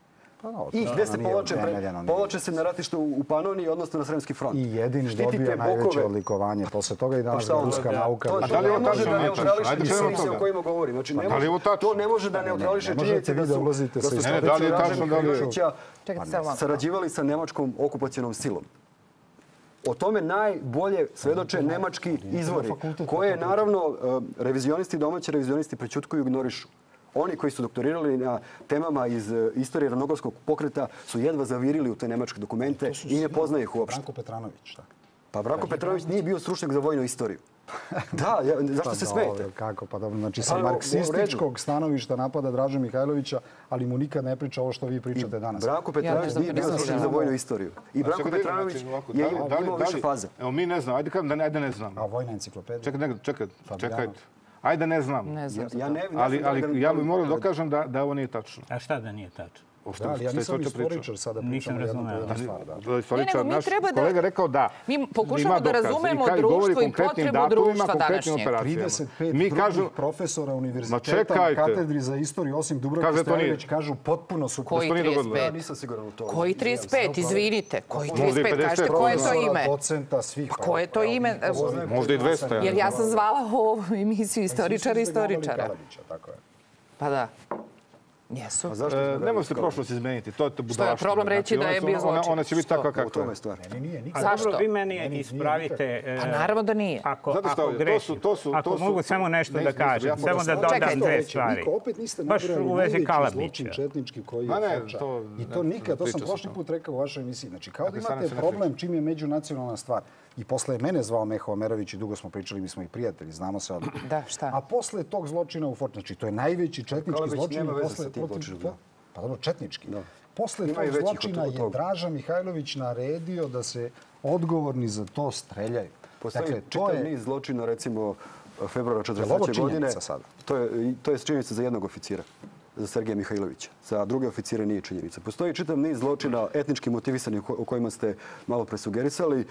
I gdje se povlače se na ratište u Panoniji, odnosno na Sremski front. I Jedinč dobio najveće odlikovanje. Posle toga i danas ruska nauka. Da li ovo može da neutrališe činjenice o kojima govorim? To ne može da neutrališe činjenice da su gospodin Draža Mihajlovića sarađivali sa nemačkom okupacionom silom. O tome najbolje svedoče nemački izvori, koje naravno revizionisti, domaći revizionisti prećutkuju i ignorišu. Oni koji su doktorirali na temama iz istorije ravnogorskog pokreta su jedva zavirili u te nemačke dokumente i ne poznaju ih uopšte. Branko Petranović, tako? Pa Branko Petrović nije bio stručnjak za vojnu istoriju. Da, zašto se smijete? Kako, pa dobro, znači sa marksističkog stanovišta napada Dražu Mihajlovića, ali mu nikad ne priča ovo što vi pričate danas. Branko Petrović nije bio stručnjak za vojnu istoriju. I Branko Petrović je imao više faze. Evo, mi ne znamo, ajde kažem da ne znamo. A vojna enciklopedija? Čekajte, čekajte, čekajte. Ajde ne znamo. Ne znam. Ali ja bih morao dokažem da ovo nije tačno. A šta da nije tačno? Da, ali ja nisam istoričar sada pričamo jednu pojednu stvar. Kolega rekao da mi pokušamo da razumemo društvo i potrebu društva današnjeg. trideset pet drugih profesora univerziteta, katedri za istoriju, osim Dubravke Stojanović, kažu potpuno su... Koji trideset pet? Koji trideset pet? Izvinite. Koji trideset pet? Kažete koje je to ime? Koje je to ime? Možda i dvesta. Jer ja sam zvala ovu emisiju istoričara i istoričara. Pa da. Jesu. Ne može se prošlost izmeniti. To je to budalaštvo. Što je problem reći da je bio zločin? Ona će biti takva kako je. Zašto? Vi meni ispravite... Pa naravno da nije. Ako grešim. Ako mogu samo nešto da kažem. Samo da dodam dve stvari. Baš u vezi Kalambića. I to nikad. To sam prošli put rekao u vašoj emisiji. Znači, kao da imate problem čim je međunacionalna stvar. I posle je mene zvao Meho Omerović i dugo smo pričali, mi smo i prijatelji, znamo se odmah. Da, šta? A posle tog zločina u Fortnači, znači to je najveći četnički zločin. Pa dobro, četnički. Posle tog zločina je Draža Mihajlović naredio da se odgovorni za to streljaju. Postoji čitav niz zločina, recimo, februara četrdeset treće godine. To je činjenica za jednog oficira, za Sergeja Mihajlovića. Za druge oficire nije činjenica. Postoji čitav niz zločina etnički motivisanih o kojima ste malo presugerisali.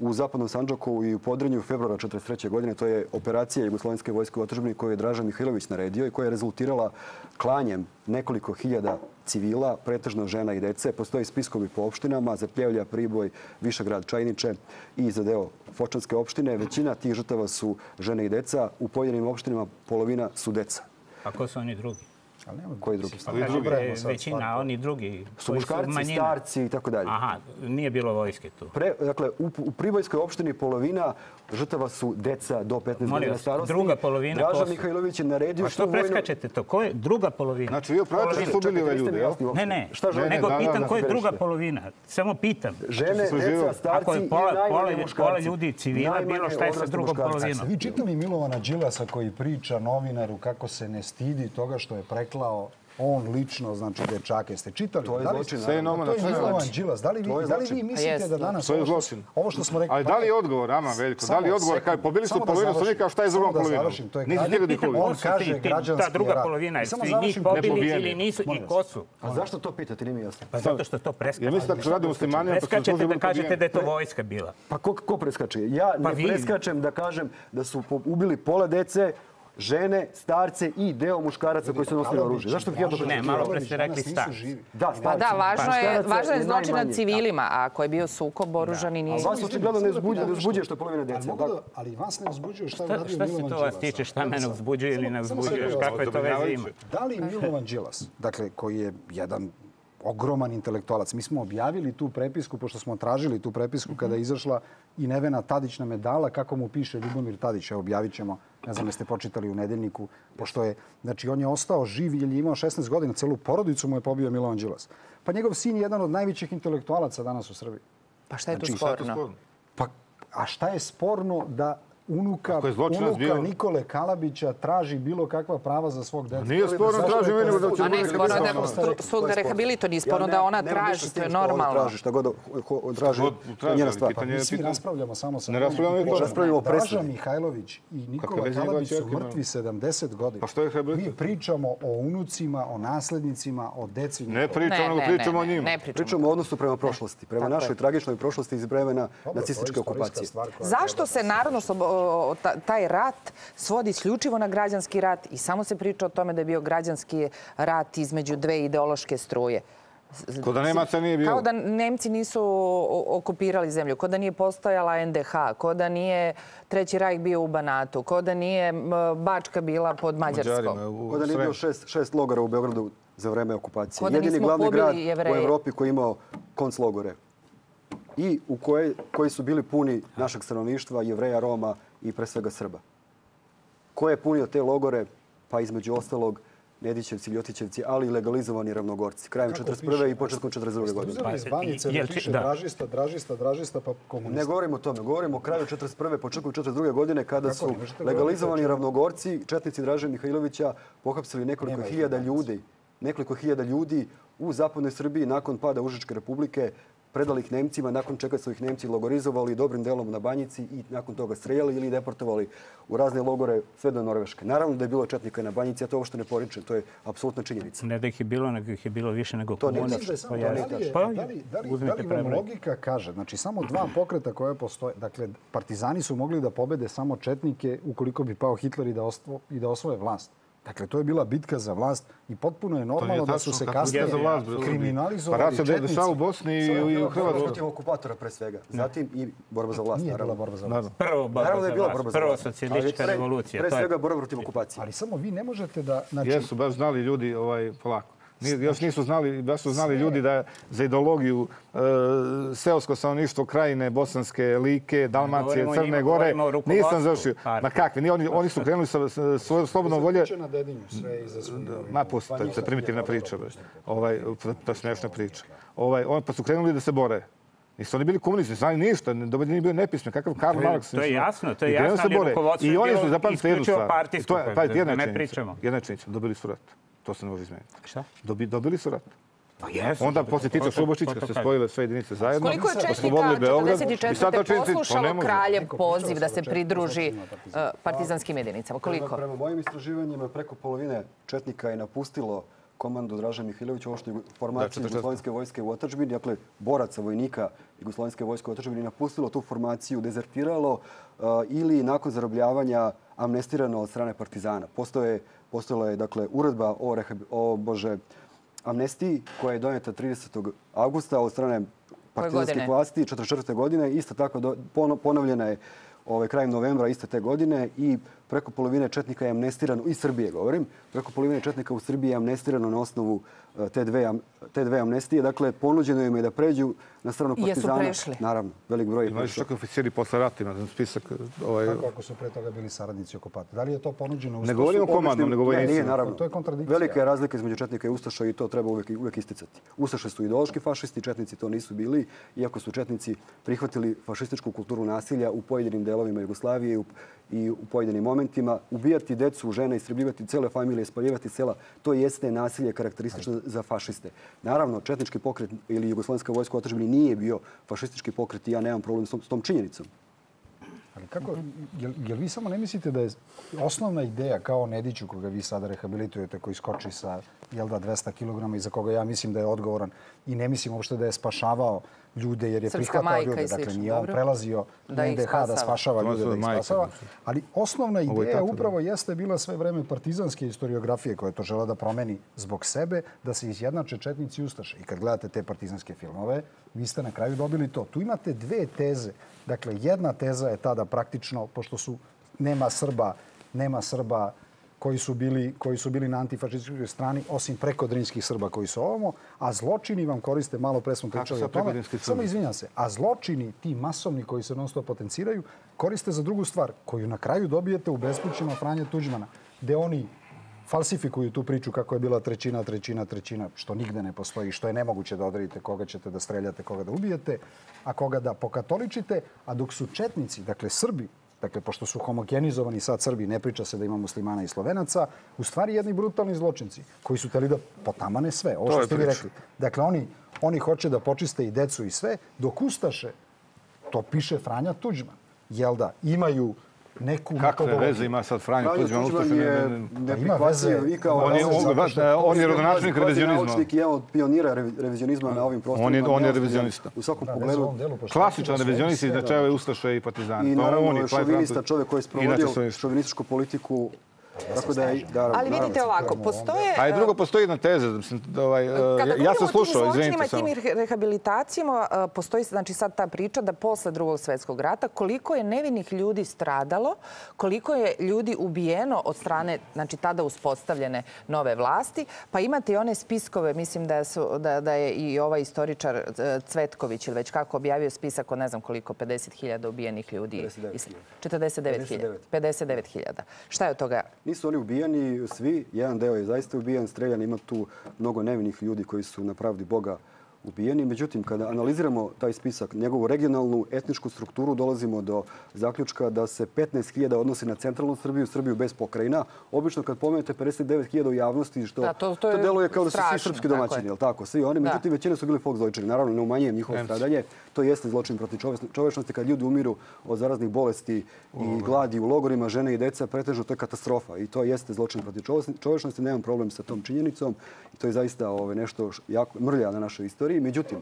U Zapadnom Sandžaku i u Podrinju februara četrdeset treće godine to je operacija Jugoslovenske vojske u otadžbini koju je Draža Mihajlović naredio i koja je rezultirala klanjem nekoliko hiljada civila, pretežno žena i dece. Postoji spiskovi po opštinama, za Pljevlja, Priboj, Višegrad, Čajniče i za deo Fočanske opštine. Većina tih žrtava su žene i deca. U pojedinim opštinama polovina su deca. A ko su oni drugi? Koji drugi? Većina, oni drugi. Su muškarci, starci i tako dalje. Aha, nije bilo vojske tu. Dakle, u Pribojskoj opštini polovina žrtava su deca do petnaeste godine starosti. Druga polovina posla. Draža Mihajlović je naredio što vojno... A što preskačete to? Ko je druga polovina? Znači, vi upravo što su bili ove ljude, jel? Ne, ne. Nego pitam ko je druga polovina. Samo pitam. Žene, deca, starci i najmanje muškarci. Pola ljudi civila, bilo šta je sa drugom polovinom. Vi čitali Milovana Đilasa koji priča novinaru kako se ne stidi toga što je prek on lično, znači dečake. Ste čitali? To je zločin. Da li vi mislite da danas... To je zločin. Ovo što smo rekli... Ali da li je odgovor, Aman Veljko? Da li je odgovor? Pobili su polovinu stanovnika, šta je za ovom polovinu? Nisi njega nikovi. On kaže građanski... Ta druga polovina je svi njih pobili ili nisu i ko su. A zašto to pitate? Nije mi jasno. Zato što to preskače. Ja mislim da radi muslimanima... Preskačete da kažete da je to vojska bila. Pa ko preskače? Ja ne preskačem da kažem da su ubili pola dece, žene, starce i deo muškaraca koji su nosili oružje. Zašto bih ja to pričao? Ne, malo pre ste rekli starci. Da, starci. Da, važno je zločin nad civilima, a ako je bio sukob oružani nije... A vas očigledno ne uzbuđuje što je polovina dece. Ali vas ne uzbuđuje šta je radio Milovan Đilas. Šta se to vas tiče, šta mene uzbuđuje ili ne uzbuđuje, kakve to veze ima? Da li Milovan Đilas, dakle, koji je jedan ogroman intelektualac, mi smo objavili tu prepisku, pošto smo tražili tu prepisku kada je izašla i Nevena Tadić nam je dala kako mu piše Ljubomir Tadić. Evo, objavit ćemo, ne znam da ste počitali u Nedeljniku, pošto je, znači, on je ostao živ jer je imao šesnaest godina, celu porodicu mu je pobio Milovan Đilas. Pa njegov sin je jedan od najvećih intelektualaca danas u Srbiji. Pa šta je tu sporno? Pa, a šta je sporno da unuka Nikole Kalabića traži bilo kakva prava za svog deta? Nije sporno da traži, meni da će bude sud da rehabilito, nije sporno da ona traži, to je normalno. Traži šta god traži, njena stvar. Mi svi raspravljamo samo sa njom. Draža Mihajlović i Nikola Kalabić su mrtvi sedamdeset godina. Mi pričamo o unucima, o naslednicima, o deci. Ne pričamo, nego pričamo o njima. Pričamo o odnosu prema prošlosti, prema našoj tragičnoj prošlosti iz vremena nacističke okupacije. Zašto se narodno taj rat svodi isključivo na građanski rat i samo se priča o tome da je bio građanski rat između dve ideološke struje. Kao da Nemaca nije bilo. Kao da Nemci nisu okupirali zemlju, kao da nije postojala en de ha, kao da nije Treći rajh bio u Banatu, kao da nije Bačka bila pod Mađarskom. Kao da nije bio šest logora u Beogradu za vreme okupacije. Jedini glavni grad u Evropi koji je imao konclogore i u koji su bili puni našeg stanovništva, Jevreja, Roma i pre svega Srba. Ko je punio te logore? Pa između ostalog Nedićevci, Ljotićevci, ali i legalizovani Ravnogorci. Krajem četrdeset prve i početkom četrdeset druge godine. Pa iz Banice da piše dražista, dražista, dražista pa komunista. Ne govorimo o tome. Govorimo o kraju četrdeset prve, početkom četrdeset druge godine kada su legalizovani Ravnogorci, četnici Draže Mihajlovića, pohapsili nekoliko hiljada ljudi. Nekoliko hiljada ljudi u zapadnoj Srbiji nakon pada Užičke republike, predali ih Nemcima, nakon čega su ih Nemci logorizovali dobrim delom na Banjici i nakon toga streljali ili deportovali u razne logore sve do Norveške. Naravno da je bilo četnika na Banjici, a to uopšte ne poričem, to je apsolutna činjenica. Ne da ih je bilo, nego ih je bilo više nego komunista. Da li vam logika kaže, znači samo dva pokreta koje postoje, dakle partizani su mogli da pobede samo četnike ukoliko bi pao Hitler i da osvoje vlast. Dakle, to je bila bitka za vlast i potpuno je normalno da su se kasnije kriminalizovali četnici. Pa rad se dešava u Bosni i u Hrvatskoj. Protiv okupatora pre svega. Zatim i borba za vlast. Nije bila borba za vlast. Prvo borba za vlast. Prvo socijalistička revolucija. Pre svega borba protiv okupacije. Ali samo vi ne možete da... Jesu, baš znali ljudi polako. Još nisu znali, baš su znali ljudi da za ideologiju seosko stanovništvo Krajine, Bosanske, Like, Dalmacije, Crne Gore, nisam završio. Ma kakvi, oni su krenuli sa slobodnom volje. Ma pustite, primitivna priča, to je smješna priča. Pa su krenuli da se bore. Nisu oni bili komunisti, znali ništa, dobar nije bio nepismen, kakav Karl Marx. To je jasno, to je jasno, ali rukovodstvo je bilo isključivo partijsko. Ne pričamo. Jedna činjenica, dobili su rat. To se ne može izmeniti. Šta? Dobili su rat. Onda poslije Tita Šubočića se spojile sve jedinice zajedno. Koliko je četnika četrdeset četvrte poslušalo kraljev poziv da se pridruži partizanskim jedinicama? Koliko? Prema mojim istraživanjima preko polovine četnika je napustilo komandu Draže Mihajlovića, ovo što je formacija Jugoslovenske vojske u otadžbini, dakle, boraca, vojnika Jugoslovenske vojske u otadžbini, napustilo tu formaciju, dezertiralo ili nakon zarobljavanja amnestirano od strane partizana. Postojala je uredba o amnestiji koja je doneta tridesetog augusta od strane partizanskih vlasti četrdeset četvrte godine. Isto tako ponovljena je krajem novembra iste te godine i preko polovine četnika je amnestirano, iz Srbije govorim, preko polovine četnika u Srbiji je amnestirano na osnovu te dve amnestije. Dakle, ponuđeno im je da pređu na stranu partizana. Jesu prešli? Naravno, velik broj je prešao. Imaju čak oficiri posle ratima, znači spisak... Kako ako su pre toga bili saradnici okupatora? Da li je to ponuđeno? Ne govorimo komandom, ne govorimo... Ne, nije, naravno. To je kontradikcija. Velika je razlika između četnika i ustaša i to treba uvijek isticati. Ustaše su ideološki fašisti, četnici to nisu bili, iako su četnici prihvatili fašističku kulturu nasilja u pojedinim delovima Jugoslavije i u pojedinim momentima. Ubijati decu, žene, istrebljivati cele familije, spaljivati sela, to jeste nasilje karakteristično za fašiste. Naravno, četnički pokret ili Jugoslovenska vojska u otadžbini nije bio fašistički pokret i ja nemam problem s tom činjenicom. Ali kako, jel vi samo ne mislite da je osnovna ideja kao Nediću koga vi sada rehabilitujete, koji skoči sa dvesta kilograma i za koga ja mislim da je odgovoran i ne mislim uopšte da je spašavao ljude jer je prihvatao ljude. Dakle, nije on prelazio na N D H da spašava ljude, da ih spasava. Ali osnovna ideja upravo jeste bila sve vreme partizanske historiografije koja je to žela da promeni zbog sebe, da se izjednače četnici i ustaše. I kad gledate te partizanske filmove, vi ste na kraju dobili to. Tu imate dve teze. Dakle, jedna teza je tada praktično, pošto su nema Srba, nema Srba, koji su bili, koji su bili na antifašističkoj strani, osim prekodrinskih Srba koji su ovamo, a zločini vam koriste, malo pre smo pričali o tome, samo izvinjam se, a zločini, ti masovni koji se non stop potenciraju, koriste za drugu stvar, koju na kraju dobijete u bespućima Franje Tuđmana, gde oni falsifikuju tu priču kako je bila trećina, trećina, trećina, što nigde ne postoji, što je nemoguće da odredite koga ćete da streljate, koga da ubijete, a koga da pokatoličite, a dok su četnici, dakle Srbi, dakle, pošto su homogenizovani sad Srbi, ne priča se da ima muslimana i slovenaca, u stvari jedni brutalni zločinci koji su teli da potamane sve. Ovo što ste vi rekli. Dakle, oni, oni hoće da počiste i decu i sve, dok ustaše, to piše Franja Tuđman, jel da, imaju... Kakve veze ima sad Franjo Tuđman? Ima veze. On je rodonačnik revizionizma. Naučnik je od pionira revizionizma na ovim prostorima. On je revizionista. U svakom pogledu. Klasičan revizionist izdačeva je ustaše i partizane. I naravno je šovinista, čovjek koji je sprovodio šovinističku politiku. Ali vidite ovako, postoje... A i drugo, postoji jedna teza. Ja sam slušao, izvinite samo. Kada govorimo o tim zločinima i tim rehabilitacijama, postoji sad ta priča da posle Drugog svjetskog rata koliko je nevinih ljudi stradalo, koliko je ljudi ubijeno od strane tada uspostavljene nove vlasti. Pa imate i one spiskove, mislim da je i ovaj istoričar Cvetković ili već kako objavio spisak od ne znam koliko, pedeset hiljada ubijenih ljudi. četrdeset devet hiljada. pedeset devet hiljada. Šta je od toga Nisu oni ubijani svi, jedan deo je zaista ubijan, streljan, ima tu mnogo nevinih ljudi koji su na pravdi Boga ubijeni. Međutim, kada analiziramo taj spisak, njegovu regionalnu etničku strukturu, dolazimo do zaključka da se petnaest hiljada odnosi na centralnu Srbiju, Srbiju bez pokrajina. Obično kad pomenete pedeset devet hiljada u javnosti, što da, to, to, to deluje kao da su svi srpski domaćini, jel tako? Svi oni, međutim, da. većina su bili folk zločini. Naravno, ne umanjujem njihovo stradanje. To jeste zločin protiv čovečnosti kad ljudi umiru od zaraznih bolesti u, i gladi u logorima, žene i deca, pretežno to je katastrofa i to jeste zločin protiv čovečnosti. Nemam problem sa tom činjenicom i to je zaista ove, nešto jako mrlja na našoj istoriji. Međutim,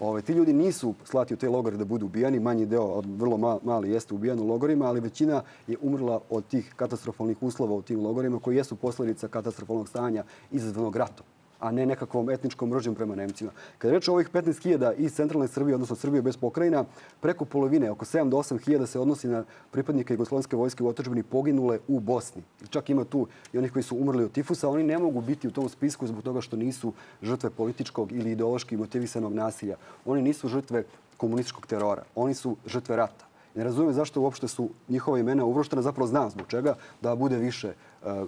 ove, ti ljudi nisu slati u te logore da budu ubijani. Manji deo, vrlo mali, jeste ubijan u logorima, ali većina je umrla od tih katastrofalnih uslova u tim logorima koji jesu posljedica katastrofalnog stanja izazvanog ratom, a ne nekakvom etničkom mržnjom prema Nemcima. Kada reč o ovih petnaest hiljada iz centralne Srbije, odnosno Srbije bez pokrajina, preko polovine, oko sedam do osam hiljada se odnosi na pripadnike jugoslovenske vojske u otadžbini poginule u Bosni. Čak ima tu i onih koji su umrli od tifusa, oni ne mogu biti u tom spisku zbog toga što nisu žrtve političkog ili ideološki motivisanog nasilja. Oni nisu žrtve komunističkog terora, oni su žrtve rata. Ne razumijem zašto uopšte su njihova imena uvrštena, zapravo znam zbog čega, da bude više,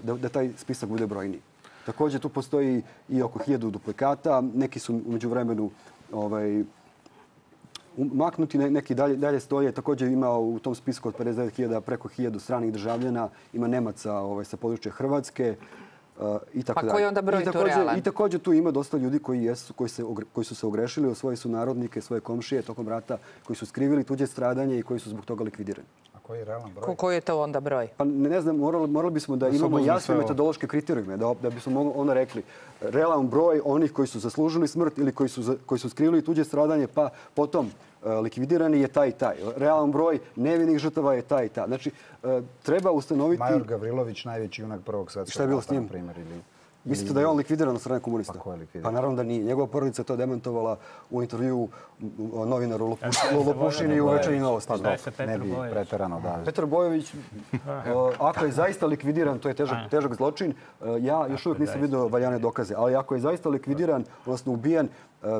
da taj spisak bude brojniji. Također, tu postoji i oko hiljadu duplikata. Neki su umeđu vremenu ovaj, maknuti, neki dalje, dalje stoje. Također ima u tom spisku od pedeset devet hiljada preko hiljadu stranih državljana. Ima Nemaca ovaj, sa područja Hrvatske. Uh, i tako pa koji onda broj tu realan? I također tu ima dosta ljudi koji, jesu, koji, se, koji su se ogrešili o svoje sunarodnike, svoje komšije tokom rata, koji su skrivili tuđe stradanje i koji su zbog toga likvidirani. Koji je realan broj? Ko, koji je to onda broj? Pa ne znam, morali, morali bismo da, da imamo jasne metodološke kriterijume, da, da bismo onda rekli realan broj onih koji su zaslužili smrt ili koji su, koji su skrivili tuđe stradanje, pa potom likvidirani je taj i taj. Realan broj nevinih žrtava je taj i taj. Znači, treba ustanoviti... Major Gavrilović, najveći junak Prvog svetskog rata, na primjer, ili... Mislite da je on likvidiran od strane komunista? Pa ko je likvidiran? Pa naravno da nije. Njegova porodica to demantovala u intervju novinaru Lopušini u Večernjim novostima. Ne bi preterano da... Petar Bojović, ako je zaista likvidiran, to je težak zločin. Ja još uvijek nisam vidio valjane dokaze, ali ako je zaista likvidiran, odnosno ubijan,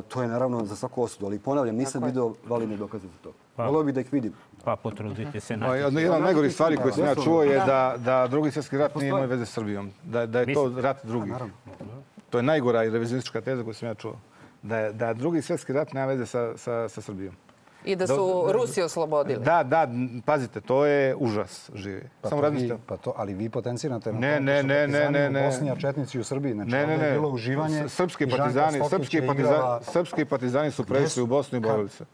to je naravno za svaku osudu. Ali ponavljam, nisam vidio validne dokaze za to. Volio bih da ih vidim. Pa potrudite se na... Jedna od najgorih stvari koju sam ja čuo je da Drugi svjetski rat nije imao veze s Srbijom. Da je to rat drugih. To je najgora i revizionistička teza koju sam ja čuo. Da Drugi svjetski rat nema veze sa Srbijom. I da su Rusi oslobodili. Da, da, pazite, to je užas žive. Samo razmislite. Ali vi potencirate na to što partizani u Bosni, a četnici u Srbiji. Znači, onda je bilo uživanje... Srpski partizani su prešli u Bosnu i borili se.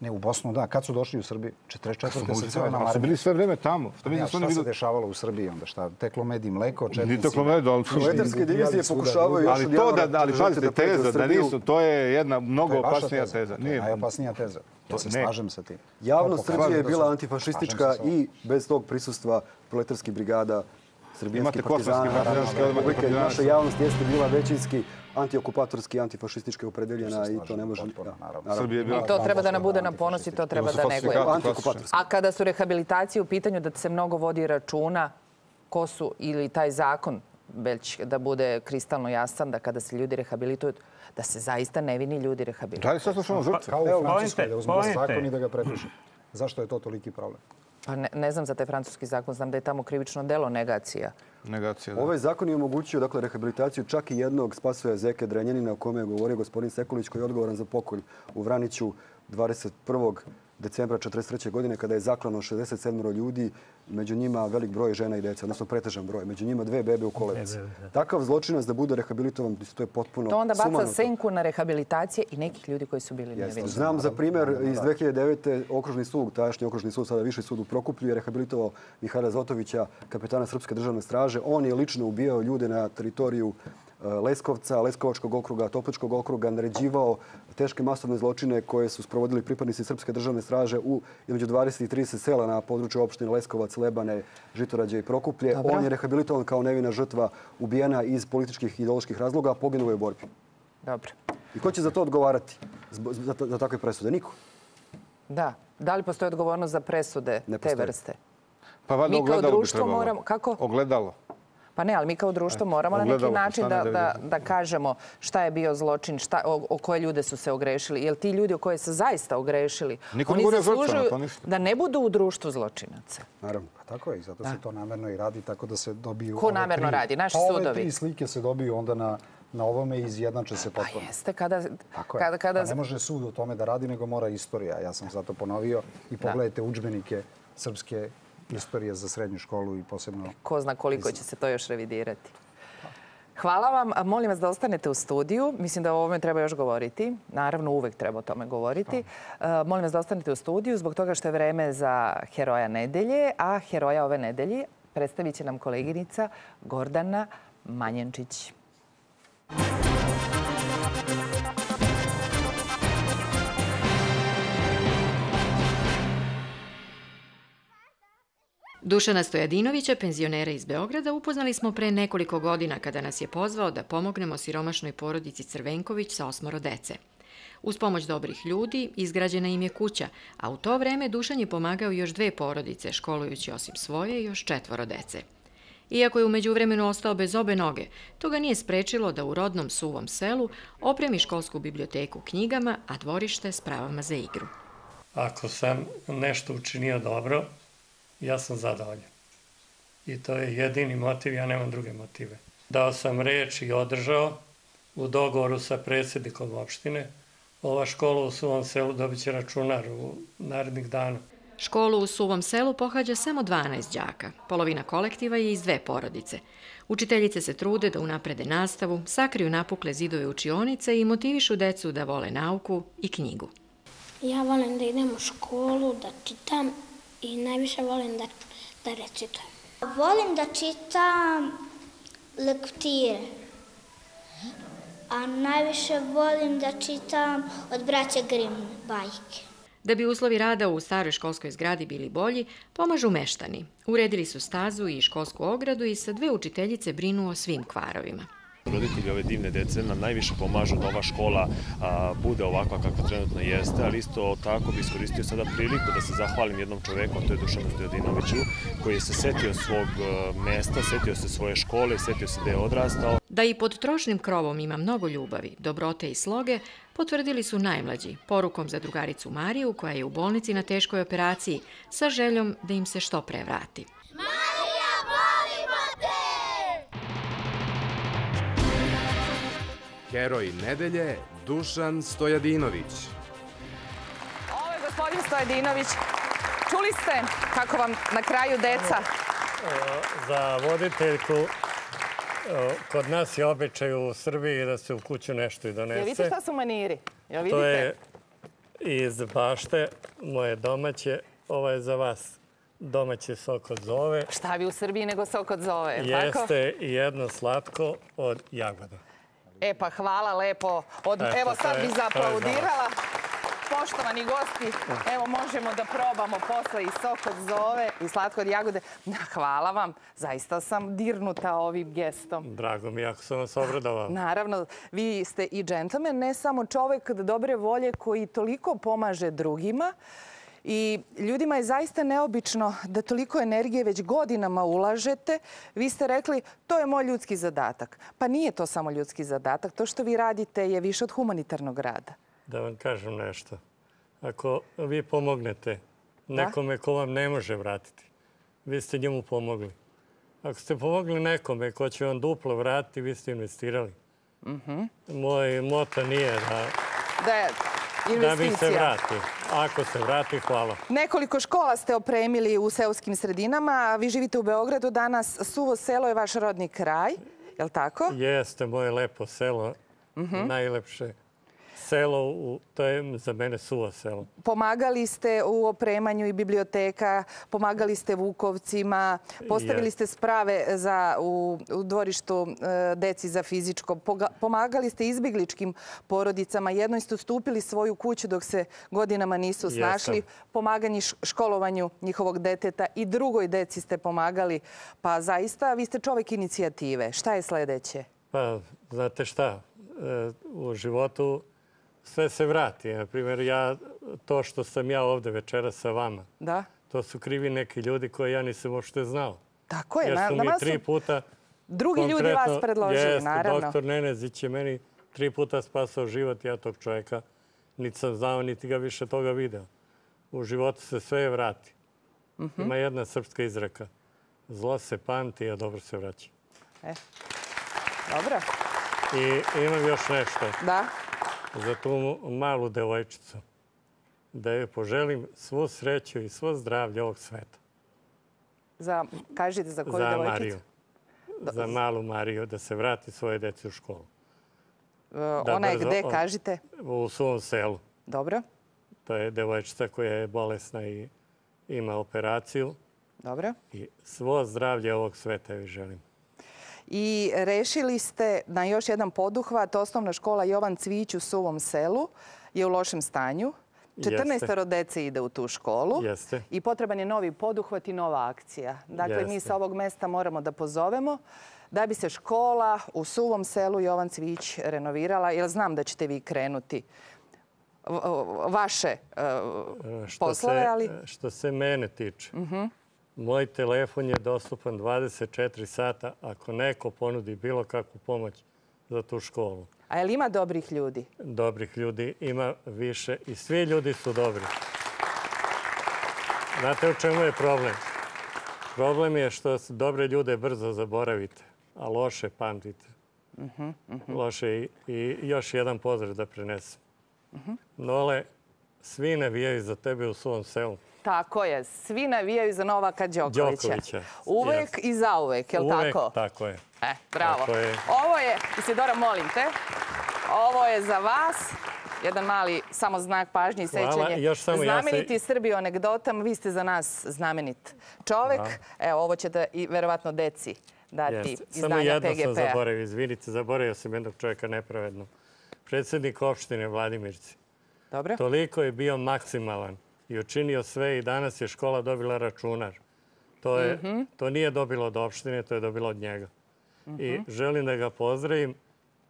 Ne, u Bosnu, da. Kad su došli u Srbiju? četrdeset četvrte. Ali su bili sve vreme tamo. Šta se dešavalo u Srbiji onda? Šta? Teklo med i mleko, četnici... Ni teklo med, ali... Švajcarske divizije pokušavaju još od januara... Ali pazite, teza da nisu, to je jedna mnogo opasnija teza. To je najopasnija teza. Ja se slažem sa tim. Javnost Srbije je bila antifašistička i bez tog prisustva proletarskih brigada, srbijanskih partizana, naša javnost jeste bila većinski antiokupatorski, antifašistički opredeljena i to ne može... I to treba da nam bude na ponos i to treba da negujemo. A kada su rehabilitacije u pitanju da se mnogo vodi računa ko su ili taj zakon, već da bude kristalno jasan da kada se ljudi rehabilituju, da se zaista nevini ljudi rehabilituju. Da li saslušamo žrtve? Kao u Francuskoj, da uzmemo zakon i da ga prepišu. Zašto je to toliki problem? Pa ne znam za taj francuski zakon, znam da je tamo krivično delo negacija. Negacija, da. Ovaj zakon je omogućio dakle, rehabilitaciju čak i jednog Spasoja Zeke Drenjanina o kome je govorio gospodin Sekulić koji je odgovoran za pokolj u Vraniću dvadeset prvog decembra četrdeset treće godine kada je zaklano šezdeset sedmoro ljudi, među njima velik broj žena i djeca, odnosno pretežan broj, među njima dve bebe u kolevci. Takav zločinac da bude rehabilitovan, to je potpuno... To onda baca senku na rehabilitacije i nekih ljudi koji su bili nevini. Znam za primjer iz dve hiljade devete. Okružni sud, tajašnji okružni sud, sada viši sud u Prokuplju, je rehabilitovao Mihajla Zotovića, kapetana Srpske državne straže. On je lično ubijao ljude na teritoriju Leskovca, Leskovačkog okruga, Topličkog okruga, naređivao teške masovne zločine koje su sprovodili pripadnici Srpske državne straže u između dvadeset i trideset sela na području opštine Leskovac, Lebane, Žitorađe i Prokuplje. On je rehabilitovan kao nevina žrtva, ubijena iz političkih i ideoloških razloga, a poginuo je u borbi. Dobro. I ko će za to odgovarati? Za takve presude? Niko. Da. Da li postoji odgovornost za presude te vrste? Mi kao društvo moramo... Kako? Ogledalo. Pa ne, ali mi kao društvo moramo na neki način da kažemo šta je bio zločin, o koje ljude su se ogrešili. Jer ti ljudi o koje se zaista ogrešili, oni zaslužuju da ne budu u društvu zločinaca. Naravno. Tako je, i zato se to namerno i radi, tako da se dobiju... Ko namerno radi? Naši sudovi. Ove tri slike se dobiju onda na ovome i izjednače se potpuno. Pa jeste, kada... Pa ne može sud u tome da radi, nego mora istorija. Ja sam zato ponovio i pogledajte udžbenike srpske istorije za srednju školu i posebno... Ko zna koliko će se to još revidirati. Hvala vam. Molim vas da ostanete u studiju. Mislim da o ovome treba još govoriti. Naravno, uvek treba o tome govoriti. Molim vas da ostanete u studiju zbog toga što je vreme za heroja nedelje, a heroja ove nedelje predstavit će nam koleginica Gordana Manjenčić. Dušana Stojadinovića, penzionera iz Beograda, upoznali smo pre nekoliko godina kada nas je pozvao da pomognemo siromašnoj porodici Crvenković sa osmoro dece. Uz pomoć dobrih ljudi izgrađena im je kuća, a u to vreme Dušan je pomagao još dve porodice, školujući osim svoje još četvoro dece. Iako je u međuvremenu ostao bez obe noge, to ga nije sprečilo da u rodnom Suvom Selu opremi školsku biblioteku knjigama, a dvorište s pravama za igru. Ako sam nešto učinio dobro, ja sam zadovoljan. I to je jedini motiv, ja nemam druge motive. Dao sam reč i održao u dogovoru sa predsjednikom opštine. Ova škola u Suvom Selu dobit će računar u narednih dana. Školu u Suvom Selu pohađa samo dvanaest đaka. Polovina kolektiva je iz dve porodice. Učiteljice se trude da unaprede nastavu, sakriju napukle zidove učionice i motivišu decu da vole nauku i knjigu. Ja volim da idem u školu, da čitam i najviše volim da recitujem. Volim da čitam lektire, a najviše volim da čitam od braća Grimm bajke. Da bi uslovi rada u staroj školskoj zgradi bili bolji, pomažu meštani. Uredili su stazu i školsku ogradu i sa dve učiteljice brinu o svim kvarovima. Roditelji ove divne dece nam najviše pomažu da ova škola bude ovakva kako trenutno jeste, ali isto tako bi iskoristio sada priliku da se zahvalim jednom čoveku, to je Dušanu Stojadinoviću, koji je se setio svog mesta, setio se svoje škole, setio se da je odrastao. Da i pod trošnim krovom ima mnogo ljubavi, dobrote i sloge, potvrdili su najmlađi, porukom za drugaricu Mariju, koja je u bolnici na teškoj operaciji, sa željom da im se što pre vrati. Heroj nedelje, Dušan Stojadinović. Ovo je gospodin Stojadinović. Čuli ste kako vam na kraju deca? Za voditeljku, kod nas je običaj u Srbiji da se u kuću nešto i donese. Jel vidite šta su maniri? To je iz bašte, moje domaće, ovo je za vas. Domaće sok od zove. Šta bi u Srbiji nego sok od zove? Jeste i jedno slatko od jagoda. E pa hvala lepo. Evo sad bi zaplaudirala. Poštovani gosti, evo možemo da probamo posle i sok od zove i slatko od jagode. Hvala vam, zaista sam dirnuta ovim gestom. Drago mi, jako sam vas obradovala. Naravno, vi ste i džentlmen, ne samo čovek dobre volje koji toliko pomaže drugima. I ljudima je zaista neobično da toliko energije već godinama ulažete. Vi ste rekli, to je moj ljudski zadatak. Pa nije to samo ljudski zadatak. To što vi radite je više od humanitarnog rada. Da vam kažem nešto. Ako vi pomognete nekome ko vam ne može vratiti, vi ste njemu pomogli. Ako ste pomogli nekome ko će vam duplo vratiti, vi ste investirali. Moj moto nije da... Da bi se vrati. Ako se vrati, hvala. Nekoliko škola ste opremili u seoskim sredinama, a vi živite u Beogradu danas. Suvo Selo je vaš rodni kraj, je li tako? Jeste, moje lepo selo, najlepše selo, to je za mene Suvo Selo. Pomagali ste u opremanju i biblioteka, pomagali ste Vukovcima, postavili ste sprave u dvorištu deci za fizičko, pomagali ste izbegličkim porodicama, jednoj ste ustupili svoju kuću dok se godinama nisu snašli, pomaganju školovanju njihovog deteta i drugoj deci ste pomagali. Pa zaista, vi ste čovek inicijative. Šta je sledeće? Pa, znate šta, u životu sve se vrati. Na primjer, to što sam ja ovde večera sa vama, to su krivi neki ljudi koje ja nisam uopšte znao. Tako je. Jer su mi tri puta Drugi konkretno, ljudi vas predložili, jest, naravno. Doktor Nenezić je meni tri puta spasao život, ja tog čovjeka niti sam znao, niti ga više toga video. U životu se sve vrati. Mm-hmm. Ima jedna srpska izreka. Zlo se pamti, a dobro se vraća. E. Dobro. I imam još nešto. Da. Za tu malu devojčicu. Da joj poželim svu sreću i svo zdravlje ovog sveta. Za, kažite za koju za devojčicu? Mariju. Do... Za malu Mariju, da se vrati svoje djeci u školu. E, ona brzo, je gde, kažite? U svom selu. Dobro. To je devojčica koja je bolesna i ima operaciju. Dobro. I svo zdravlje ovog sveta joj želim. I rešili ste na još jedan poduhvat. Osnovna škola Jovan Cvijić u Suvom selu je u lošem stanju. četrnaestoro dece ide u tu školu. Jeste. I potreban je novi poduhvat i nova akcija. Dakle, Jeste. mi sa ovog mesta moramo da pozovemo da bi se škola u Suvom selu Jovan Cvijić renovirala. Jer znam da ćete vi krenuti vaše uh, što poslove. Se, ali... Što se mene tiče, uh-huh. moj telefon je dostupan dvadeset četiri sata ako neko ponudi bilo kakvu pomoć za tu školu. A je li ima dobrih ljudi? Dobrih ljudi ima više i svi ljudi su dobri. Znate u čemu je problem? Problem je što dobre ljude brzo zaboravite, a loše pamtite. Uh-huh, uh-huh. Loše i, i još jedan pozdrav da prenesem. Uh-huh. Nole, svi navijaju za tebe u Suvom selu. Tako je, svi navijaju za Novaka Đokovića. Đokovića. Uvek yes. i zauvek, je li tako? Uvek, tako je. E, bravo. Tako je. Ovo je, Isidora, molim te, ovo je za vas jedan mali samo znak pažnje i sećanje. Znameniti ja se... Srbiju anegdotam, vi ste za nas znamenit čovek. Aha. Evo, ovo ćete i verovatno deci dati yes. izdanja P G P-a. Samo jedno P G P sam zaboravio, izvinite, zaboravio sam jednog čovjeka nepravedno. Predsjednik opštine Vladimirci. Dobro. Toliko je bio maksimalan i učinio sve i danas je škola dobila računar. To, je, mm-hmm. to nije dobilo od opštine, to je dobilo od njega. Mm-hmm. I želim da ga pozdravim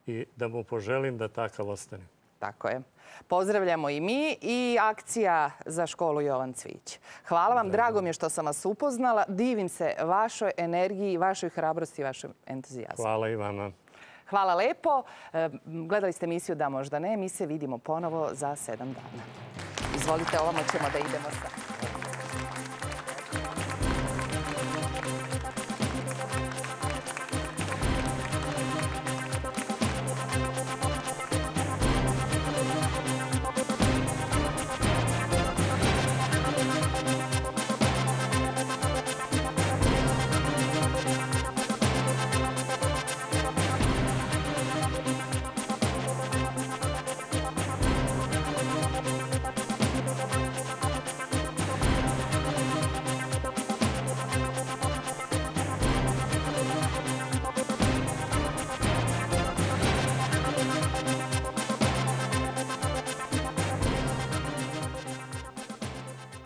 i da mu poželim da takav ostane. Tako je. Pozdravljamo i mi i akcija za školu Jovan Cvijić. Hvala vam, drago mi je što sam vas upoznala. Divim se vašoj energiji, vašoj hrabrosti i vašem entuzijazmu. Hvala i vama. Hvala lepo. Gledali ste emisiju Da možda ne. Mi se vidimo ponovo za sedam dana. Izvolite, ovamo ćemo da idemo sa...